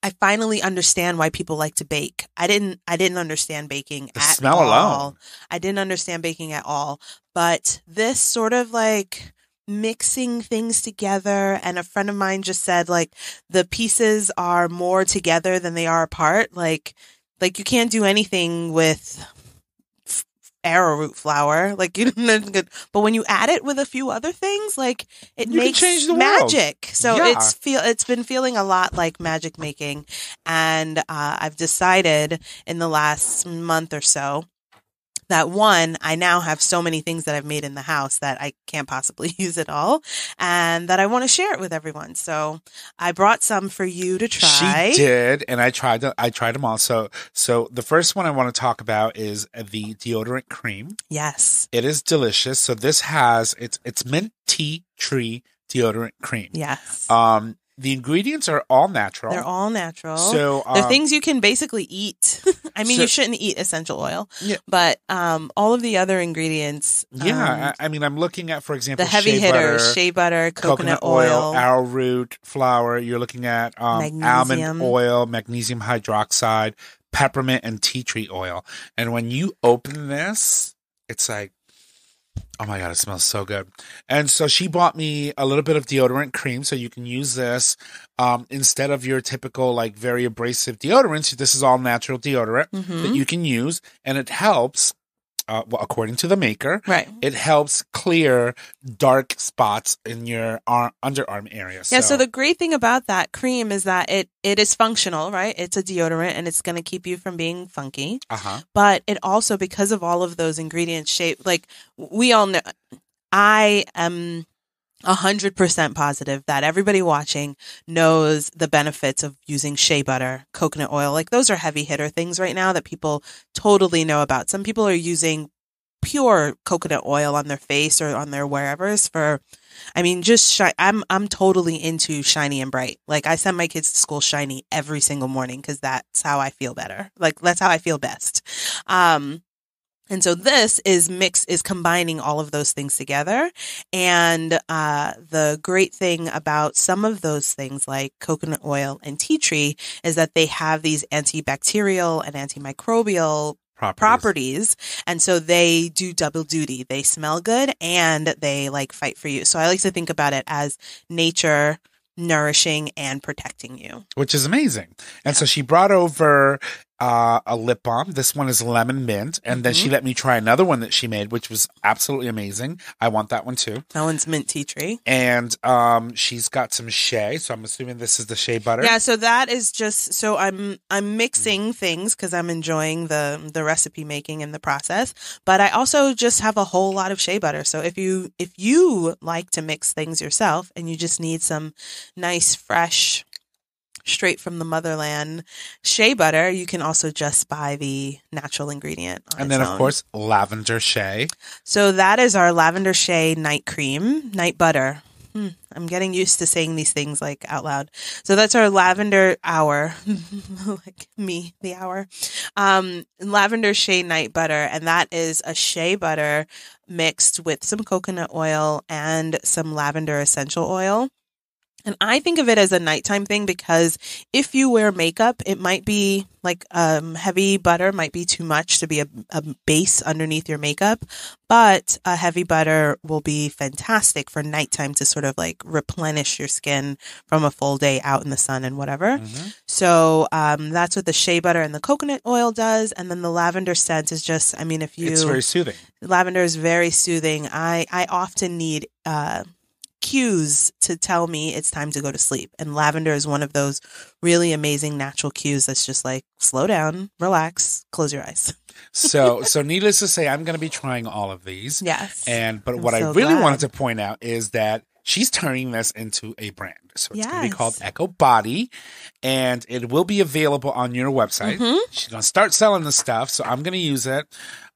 I finally understand why people like to bake. I didn't understand baking at all. The smell alone. I didn't understand baking at all. But this sort of like mixing things together, and a friend of mine just said like the pieces are more together than they are apart. Like you can't do anything with arrowroot flour, like you don't good, but when you add it with a few other things, like it makes magic. So it's been feeling a lot like magic making, and I've decided in the last month or so that I now have so many things that I've made in the house that I can't possibly use it all, and that I want to share it with everyone. So I brought some for you to try. She did, and I tried them all. So the first one I want to talk about is the deodorant cream. Yes. It is delicious. So this has, it's mint tea tree deodorant cream. Yes. The ingredients are all natural. They're all natural. So they're things you can basically eat. I mean, you shouldn't eat essential oil, but all of the other ingredients. Yeah, I mean, I'm looking at, for example, the heavy hitters: shea butter, coconut oil, arrowroot flour. You're looking at almond oil, magnesium hydroxide, peppermint, and tea tree oil. And when you open this, it's like, oh my God, it smells so good. And so she bought me a little bit of deodorant cream. So you can use this instead of your typical, like, very abrasive deodorants. This is all natural deodorant that you can use. And it helps, according to the maker, it helps clear dark spots in your underarm area. Yeah, so the great thing about that cream is that it is functional, right? It's a deodorant, and it's going to keep you from being funky. But it also, because of all of those ingredients, like we all know, I am 100% positive that everybody watching knows the benefits of using shea butter, coconut oil. Like those are heavy hitter things right now that people totally know about. Some people are using pure coconut oil on their face or on their wherevers for, I mean, just I'm totally into shiny and bright. Like I send my kids to school shiny every single morning because that's how I feel better. Like that's how I feel best. And so this is combining all of those things together. And the great thing about some of those things like coconut oil and tea tree is that they have these antibacterial and antimicrobial properties. And so they do double duty. They smell good and they like fight for you. So I like to think about it as nature nourishing and protecting you. Which is amazing. And so she brought over a lip balm. This one is lemon mint. And then she let me try another one that she made, which was absolutely amazing. I want that one too. That one's mint tea tree. And she's got some shea. So I'm assuming this is the shea butter. Yeah. So that is just, so I'm mixing things because I'm enjoying the recipe making and the process. But I also just have a whole lot of shea butter. So if you like to mix things yourself and you just need some nice, fresh, straight from the motherland shea butter, you can also just buy the natural ingredient on and then own. Of course lavender shea. So that is our lavender shea night cream, night butter. I'm getting used to saying these things like out loud. So that's our lavender hour, like me, the hour, lavender shea night butter. And that is a shea butter mixed with some coconut oil and some lavender essential oil. And I think of it as a nighttime thing because if you wear makeup, it might be like heavy butter might be too much to be a base underneath your makeup. But a heavy butter will be fantastic for nighttime to sort of like replenish your skin from a full day out in the sun and whatever. Mm-hmm. So that's what the shea butter and the coconut oil does. And then the lavender scent is just, I mean, if you... It's very soothing. Lavender is very soothing. I often need... cues to tell me it's time to go to sleep. And lavender is one of those really amazing natural cues that's just like, slow down, relax, close your eyes. So needless to say, I'm going to be trying all of these. Yes. But what I really wanted to point out is that she's turning this into a brand. So it's going to be called Ekow Body, and it will be available on your website. Mm-hmm. She's going to start selling this stuff, so I'm going to use it.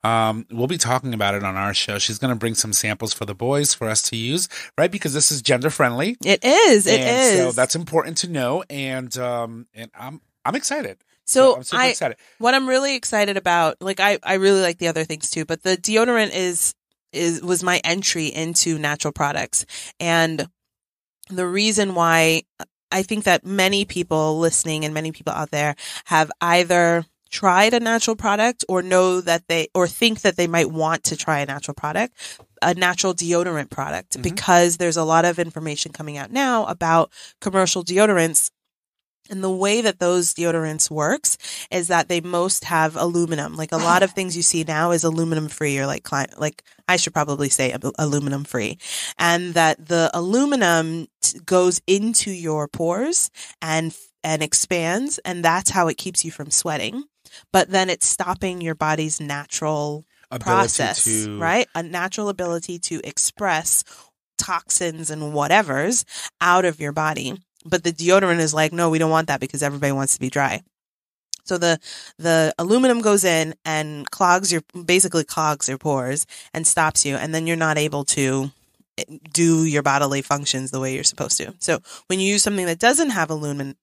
We'll be talking about it on our show. She's going to bring some samples for the boys for us to use, right? Because this is gender friendly. It is. So that's important to know, and I'm excited. So I'm super excited. What I'm really excited about, like I really like the other things too, but the deodorant was my entry into natural products. And the reason why I think that many people listening and many people out there have either tried a natural product or know that they or think that they might want to try a natural product, a natural deodorant product, because there's a lot of information coming out now about commercial deodorants. And the way that those deodorants works is that they most have aluminum. Like a lot of things you see now is aluminum free, or like I should probably say aluminum free. And that the aluminum goes into your pores and expands, and that's how it keeps you from sweating. But then it's stopping your body's natural process, right? A natural ability to express toxins and whatevers out of your body. But the deodorant is like, no, we don't want that because everybody wants to be dry. So the aluminum goes in and basically clogs your pores and stops you. And then you're not able to do your bodily functions the way you're supposed to. So when you use something that doesn't have aluminum,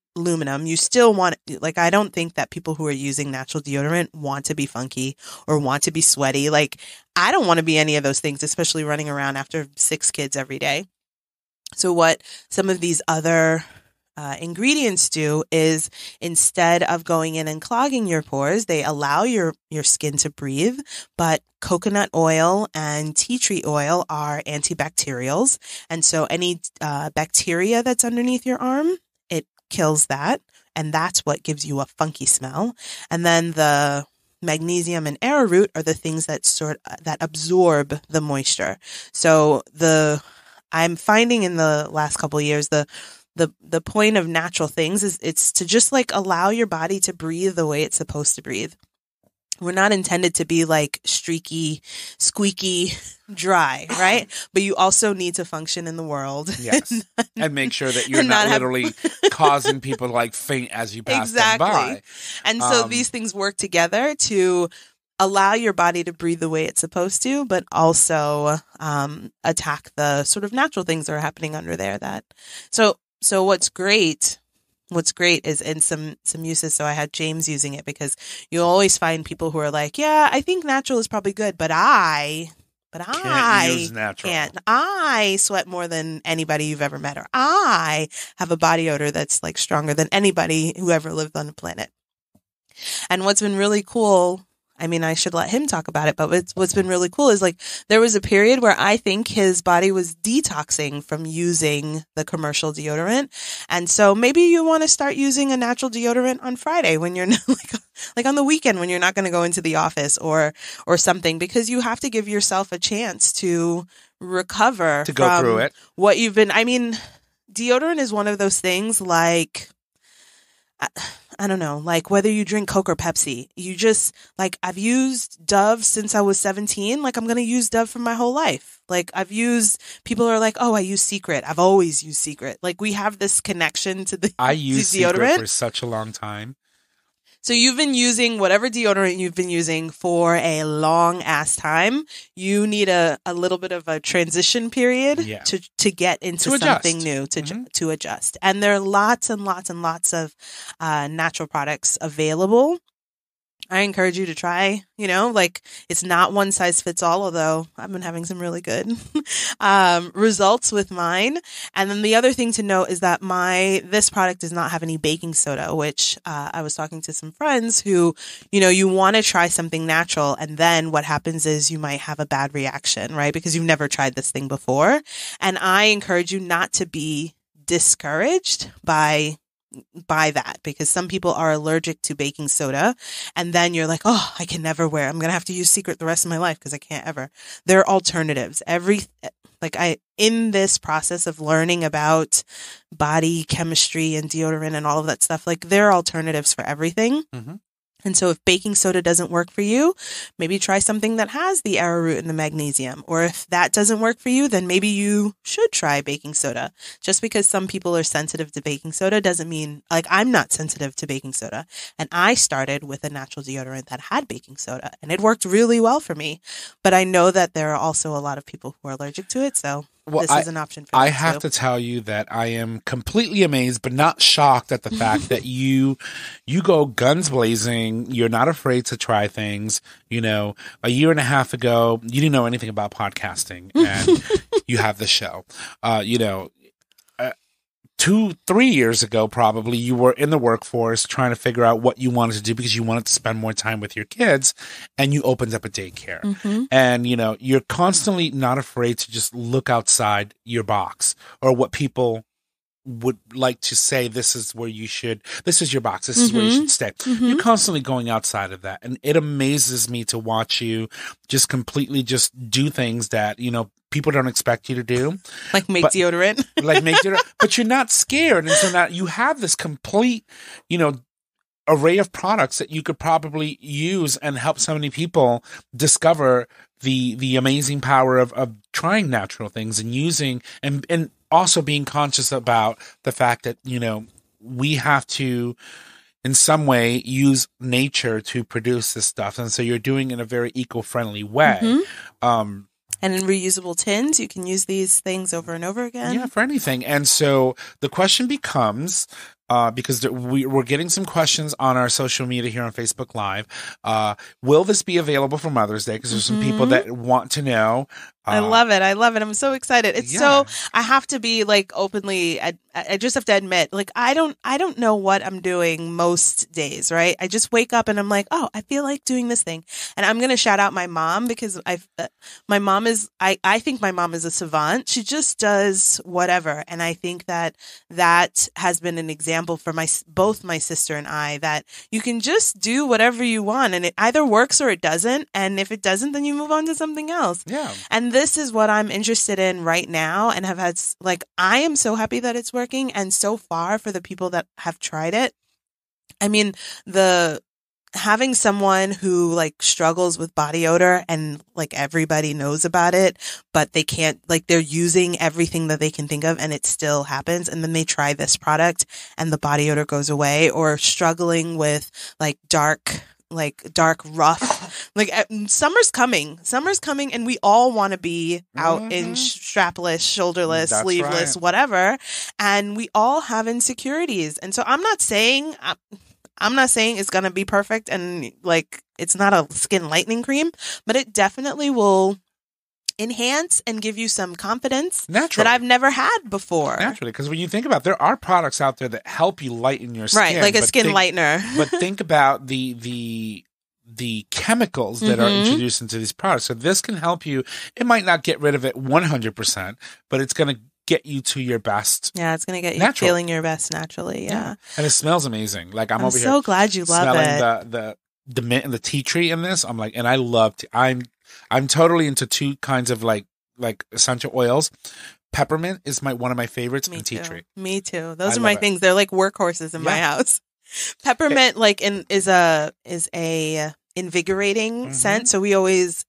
you still want, like, I don't think that people who are using natural deodorant want to be funky or want to be sweaty. Like, I don't want to be any of those things, especially running around after 6 kids every day. So what some of these other ingredients do is, instead of going in and clogging your pores, they allow your skin to breathe. But coconut oil and tea tree oil are antibacterials. And so any bacteria that's underneath your arm, it kills that. And that's what gives you a funky smell. And then the magnesium and arrowroot are the things that that absorb the moisture. So I'm finding in the last couple of years, the point of natural things is it's to just like allow your body to breathe the way it's supposed to breathe. We're not intended to be like streaky, squeaky, dry, right? But you also need to function in the world. Yes. And make sure that you're not literally causing people to like faint as you pass them by. And so these things work together to allow your body to breathe the way it's supposed to, but also attack the sort of natural things that are happening under there. So what's great is in some uses. So I had James using it because you always find people who are like, yeah, I think natural is probably good, but I can't use natural. I sweat more than anybody you've ever met, or I have a body odor that's like stronger than anybody who ever lived on the planet. And what's been really cool, I mean, I should let him talk about it, but what's been really cool is like there was a period where I think his body was detoxing from using the commercial deodorant. And so maybe you want to start using a natural deodorant on Friday when you're like like on the weekend when you're not going to go into the office or something, because you have to give yourself a chance to recover to go through it. What you've been, I mean, deodorant is one of those things like, I don't know, like whether you drink Coke or Pepsi, you just like, I've used Dove since I was 17. Like I'm going to use Dove for my whole life. Like I've used, people are like, oh, I use Secret. I've always used Secret. Like we have this connection to the I use deodorant. Secret for such a long time. So you've been using whatever deodorant you've been using for a long ass time. You need a little bit of a transition period to get into something new, to adjust. And there are lots and lots and lots of natural products available. I encourage you to try, you know, like it's not one size fits all, although I've been having some really good results with mine. And then the other thing to note is that this product does not have any baking soda, which I was talking to some friends who, you know, you want to try something natural. And then what happens is you might have a bad reaction, right? Because you've never tried this thing before. And I encourage you not to be discouraged by that, because some people are allergic to baking soda, and then you're like, oh, I can never wear, I'm gonna have to use Secret the rest of my life because I can't ever. There are alternatives. In this process of learning about body chemistry and deodorant and all of that stuff, like there are alternatives for everything. Mm-hmm. And so if baking soda doesn't work for you, maybe try something that has the arrowroot and the magnesium. Or if that doesn't work for you, then maybe you should try baking soda. Just because some people are sensitive to baking soda doesn't mean, like, I'm not sensitive to baking soda. And I started with a natural deodorant that had baking soda, and it worked really well for me. But I know that there are also a lot of people who are allergic to it, so... Well, this is an option for you. I have to tell you that I am completely amazed, but not shocked at the fact that you go guns blazing. You're not afraid to try things. You know, a year and a half ago, you didn't know anything about podcasting, and you have the show. 2-3 years ago, probably, you were in the workforce trying to figure out what you wanted to do because you wanted to spend more time with your kids, and you opened up a daycare. Mm-hmm. And, you know, you're constantly not afraid to just look outside your box, or what people would like to say, this is your box, this is where you should stay. Mm-hmm. You're constantly going outside of that. And it amazes me to watch you just completely just do things that, you know, people don't expect you to do. Deodorant. But you're not scared. And so now you have this complete, you know, array of products that you could probably use and help so many people discover the amazing power of trying natural things and using and also being conscious about the fact that, you know, we have to in some way use nature to produce this stuff. And so you're doing it in a very eco-friendly way. Mm-hmm. And in reusable tins, you can use these things over and over again. Yeah, for anything. And so the question becomes, because we're getting some questions on our social media here on Facebook Live, will this be available for Mother's Day? Because there's some people that want to know. I love it. I love it. I'm so excited. I have to be like openly, I just have to admit, like, I don't know what I'm doing most days, right? I just wake up and I'm like, oh, I feel like doing this thing. And I'm going to shout out my mom, because my mom is, I think my mom is a savant. She just does whatever. And I think that has been an example for both my sister and I, that you can just do whatever you want, and it either works or it doesn't. And if it doesn't, then you move on to something else. Yeah. And this is what I'm interested in right now, and have had, like, I am so happy that it's working. And so far, for the people that have tried it, I mean, having someone who like struggles with body odor, and like everybody knows about it, but they can't, like, they're using everything that they can think of and it still happens. And then they try this product and the body odor goes away. Or struggling with dark, rough, like summer's coming, and we all want to be out in strapless, shoulderless, that's sleeveless, right, whatever. And we all have insecurities. And so I'm not saying it's going to be perfect, and like, it's not a skin lightening cream, but it definitely will enhance and give you some confidence that I've never had before. Naturally, because when you think about it, there are products out there that help you lighten your skin. Right, like a skin lightener. But think about the chemicals that are introduced into these products. So this can help you. It might not get rid of it 100%, but it's going to get you to your best. Yeah, it's going to get you feeling your best naturally. Yeah. And it smells amazing. Like I'm over here. I'm so glad you love it. Smelling the mint and the tea tree in this. I'm like, and I love tea. I'm totally into two kinds of like essential oils. Peppermint is one of my favorites. And tea tree. Me too. Those are my things. They're like workhorses in my house. Peppermint is a invigorating scent, so we always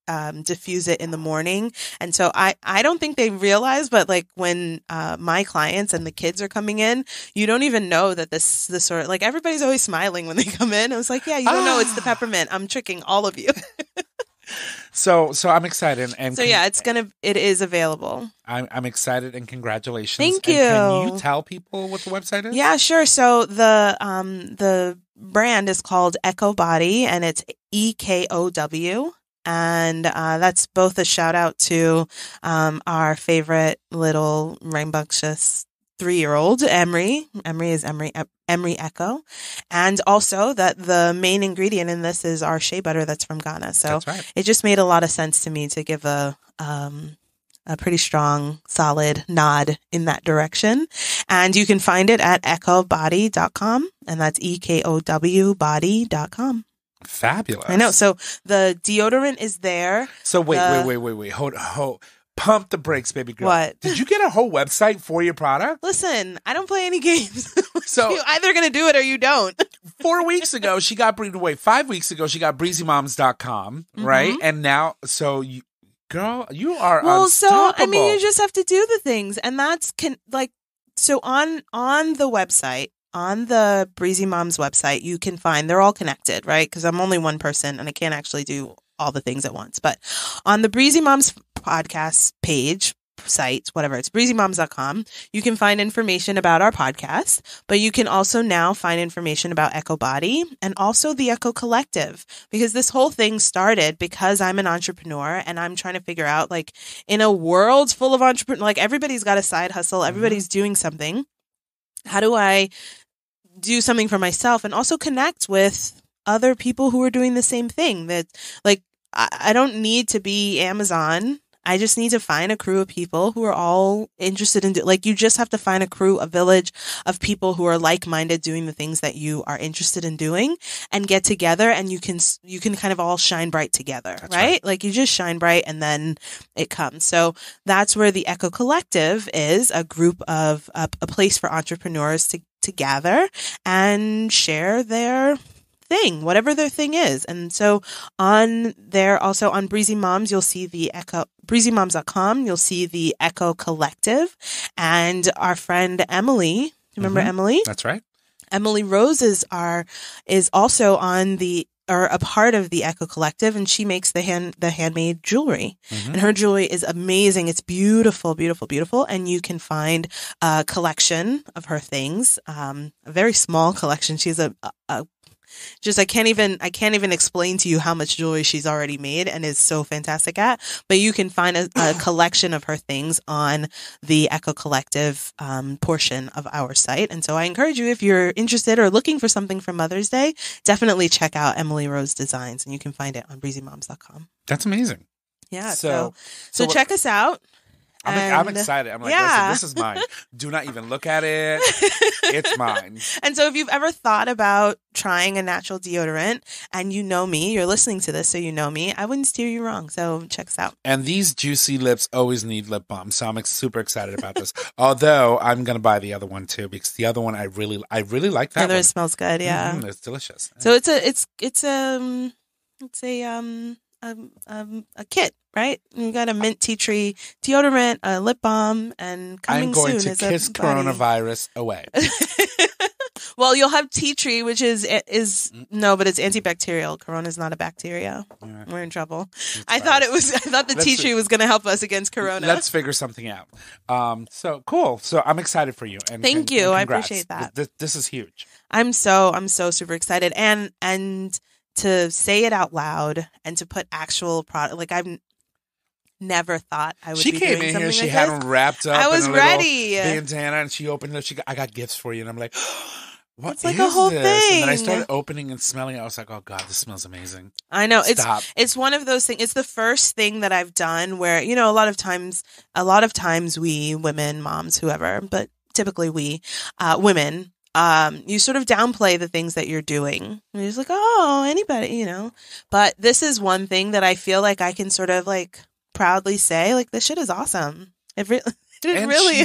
diffuse it in the morning. And so I don't think they realize, but like when my clients and the kids are coming in, you don't even know that this sort of, like, everybody's always smiling when they come in. I was like, yeah, you don't know it's the peppermint. I'm tricking all of you. So I'm excited, and so yeah, it is available. I'm excited, and congratulations. Thank you. And can you tell people what the website is? Yeah, sure. So the brand is called Ekow Body, and it's EKOW. And that's both a shout out to our favorite little rambunctious 3-year-old Emery. Emery is Emery Ekow, and also that the main ingredient in this is our shea butter that's from Ghana. So that's right. It just made a lot of sense to me to give a pretty strong, solid nod in that direction. And you can find it at EkowBody.com, and that's EkowBody.com. Fabulous. I know. So the deodorant is there. So wait. Hold. Pump the brakes, baby girl. What? Did you get a whole website for your product? Listen, I don't play any games. So you're either going to do it or you don't. 4 weeks ago, she got breathed away. 5 weeks ago, she got BreezyMoms.com, right? And now, so you, girl, you are unstoppable. So, I mean, you just have to do the things. And that's, on the website, on the Breezy Moms website, you can find, they're all connected, right? Because I'm only one person and I can't actually do all the things at once. But on the Breezy Moms podcast page, site, whatever, it's breezymoms.com. You can find information about our podcast, but you can also now find information about Ekow Body and also the Ekow Collective, because this whole thing started because I'm an entrepreneur and I'm trying to figure out, like, in a world full of entrepreneurs, like everybody's got a side hustle, everybody's doing something. How do I do something for myself and also connect with other people who are doing the same thing? That, like, I don't need to be Amazon. I just need to find a crew of people who are all interested in, like, you just have to find a village of people who are like-minded doing the things that you are interested in doing, and get together, and you can kind of all shine bright together, right? Like, you just shine bright and then it comes. So that's where the Ekow Collective is, a group of, a place for entrepreneurs to gather and share their thing, whatever their thing is. And so on there, also on Breezy Moms, you'll see the Ekow, breezymoms.com, you'll see the Ekow Collective, and our friend Emily, remember Emily? That's right. Emily Rose is also on the, or a part of the Ekow Collective, and she makes the handmade jewelry. And her jewelry is amazing. It's beautiful, beautiful, beautiful. And you can find a collection of her things, a very small collection. She's just I can't even explain to you how much jewelry she's already made and is so fantastic at. But you can find a collection of her things on the Ekow Collective portion of our site. And so I encourage you, if you're interested or looking for something for Mother's Day, definitely check out Emily Rose Designs, and you can find it on breezymoms.com. That's amazing. Yeah. So check us out. I'm excited. I'm like, listen, this is mine. Do not even look at it. It's mine. And so if you've ever thought about trying a natural deodorant, and you know me, you're listening to this, so you know me, I wouldn't steer you wrong. So check us out. And these juicy lips always need lip balm. So I'm super excited about this. Although I'm going to buy the other one too, because the other one, I really like that one. The other one smells good. Yeah. It's delicious. So it's a kit, right? You got a mint tea tree deodorant, a lip balm, and coming soon is a, I'm going to kiss coronavirus away. Well, you'll have tea tree, which is no, but it's antibacterial. Corona's not a bacteria. Yeah. We're in trouble. I thought tea tree was going to help us against corona. Let's figure something out. So cool. So I'm excited for you. And thank you. And I appreciate that. This is huge. I'm so super excited. And to say it out loud and to put actual product, like, I've never thought I would. She came in here, she had them wrapped up. I was ready. Bandana, and she opened it. She got, I got gifts for you, and I'm like, It's like a whole thing. And then I started opening and smelling it. I was like, oh God, this smells amazing. I know. Stop. It's one of those things. It's the first thing that I've done where, you know, a lot of times we women, moms, whoever, but typically we women, you sort of downplay the things that you're doing. And you're just like, oh, anybody, you know. But this is one thing that I feel like I can sort of like proudly say, like, this shit is awesome. She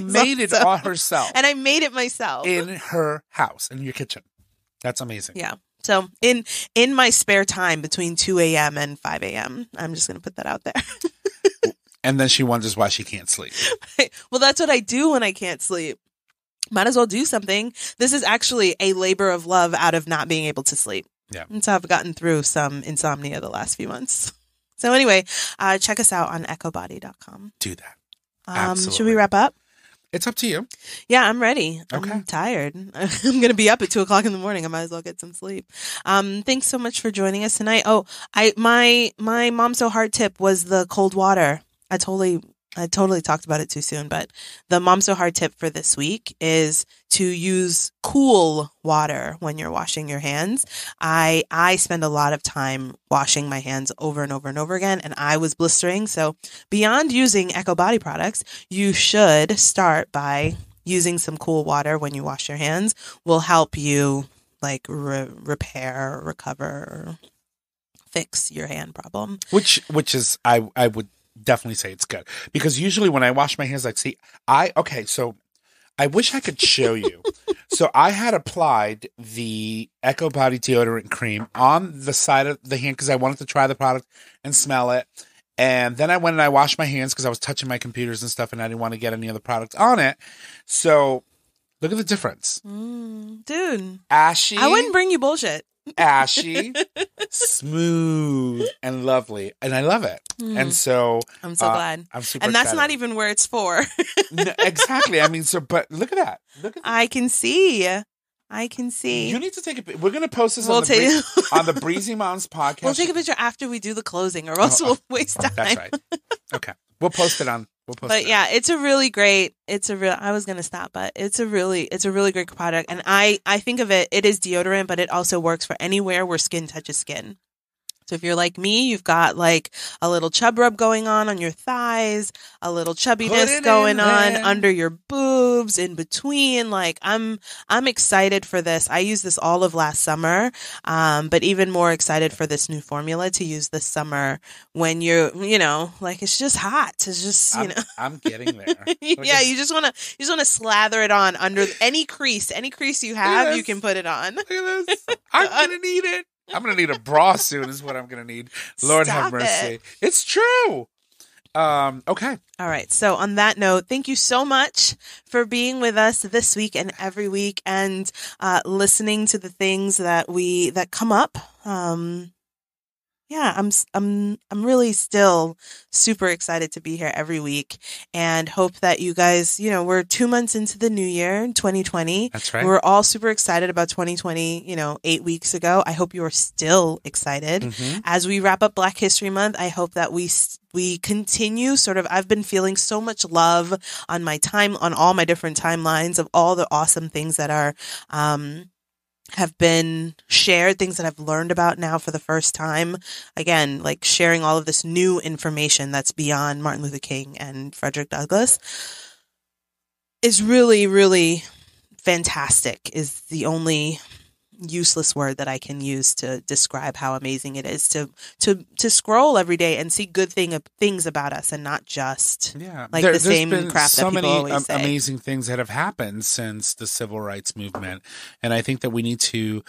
made it all herself. And I made it myself. In her house, in your kitchen. That's amazing. Yeah. So in my spare time between 2 a.m. and 5 a.m., I'm just going to put that out there. And then she wonders why she can't sleep. Right. Well, that's what I do when I can't sleep. Might as well do something. This is actually a labor of love out of not being able to sleep. Yeah. And so I've gotten through some insomnia the last few months. So anyway, check us out on EkowBody.com. Do that. Should we wrap up? It's up to you. Yeah, I'm ready. Okay. I'm tired. I'm going to be up at 2:00 in the morning. I might as well get some sleep. Thanks so much for joining us tonight. Oh, my mom so hard tip was the cold water. I totally talked about it too soon, but the mom so hard tip for this week is to use cool water when you're washing your hands. I spend a lot of time washing my hands over and over and over again, and I was blistering. So beyond using Ekow Body products, you should start by using some cool water when you wash your hands. Will help you like repair, recover, fix your hand problem. Which is I would definitely say it's good, because usually when I wash my hands, like, see, I wish I could show you. So I had applied the Ekow Body deodorant cream on the side of the hand because I wanted to try the product and smell it. And then I went and I washed my hands because I was touching my computers and stuff, and I didn't want to get any other product on it. So look at the difference. Dude. Ashy. I wouldn't bring you bullshit. Ashy, smooth, and lovely, and I love it. And so I'm so glad. I'm super. And that's excited. Not even where it's for. No, exactly. I mean, so but look at that. Look at that. I can see. You need to take a. We're gonna post this on the Breezy Moms podcast. We'll take a picture after we do the closing, or else we'll waste time. That's right. Okay, we'll post it on. It's a really great product. And I think of it, it is deodorant, but it also works for anywhere where skin touches skin. So if you're like me, you've got like a little chub rub going on your thighs, a little chubbiness going on under your boobs, in between. Like I'm excited for this. I used this all of last summer, but even more excited for this new formula to use this summer when you're, you know, like it's just hot. It's just, you know, I'm getting there. Yeah, you just want to slather it on under any crease you have. You can put it on. Look at this. I'm gonna need it. I'm going to need a bra soon is what I'm going to need. Lord have mercy. It's true. Okay. All right. So on that note, thank you so much for being with us this week and every week, and listening to the things that come up. Yeah, I'm really still super excited to be here every week, and hope that you guys, you know, we're 2 months into the new year, 2020. That's right. We're all super excited about 2020, you know, 8 weeks ago. I hope you are still excited. Mm-hmm. As we wrap up Black History Month, I hope that we continue sort of, I've been feeling so much love on all my different timelines of all the awesome things that are, have been shared, things that I've learned about now for the first time. Again, like sharing all of this new information that's beyond Martin Luther King and Frederick Douglass is really, really fantastic, is the only useless word that I can use to describe how amazing it is to scroll every day and see good things about us, and not just like the same crap that people always say. There's been so many amazing things that have happened since the civil rights movement, and I think that we need to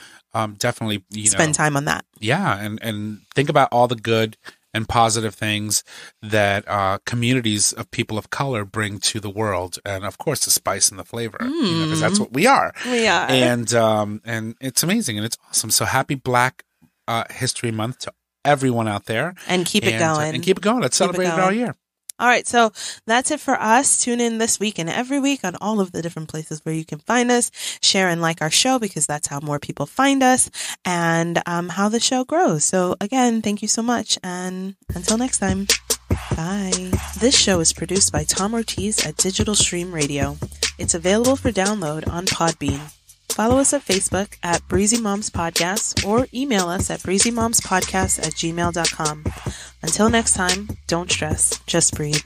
definitely spend time on that. Yeah, and think about all the good and positive things that communities of people of color bring to the world, and of course the spice and the flavor, because that's what we are. We are, and it's amazing and it's awesome. So happy Black History Month to everyone out there, and keep it going. Let's celebrate it all year. All right, so that's it for us. Tune in this week and every week on all of the different places where you can find us. Share and like our show, because that's how more people find us, and how the show grows. So again, thank you so much, and until next time, bye. This show is produced by Tom Ortiz at Digital Stream Radio. It's available for download on Podbean. Follow us at Facebook at Breezy Moms Podcast or email us at breezymomspodcast@gmail.com. Until next time, don't stress, just breathe.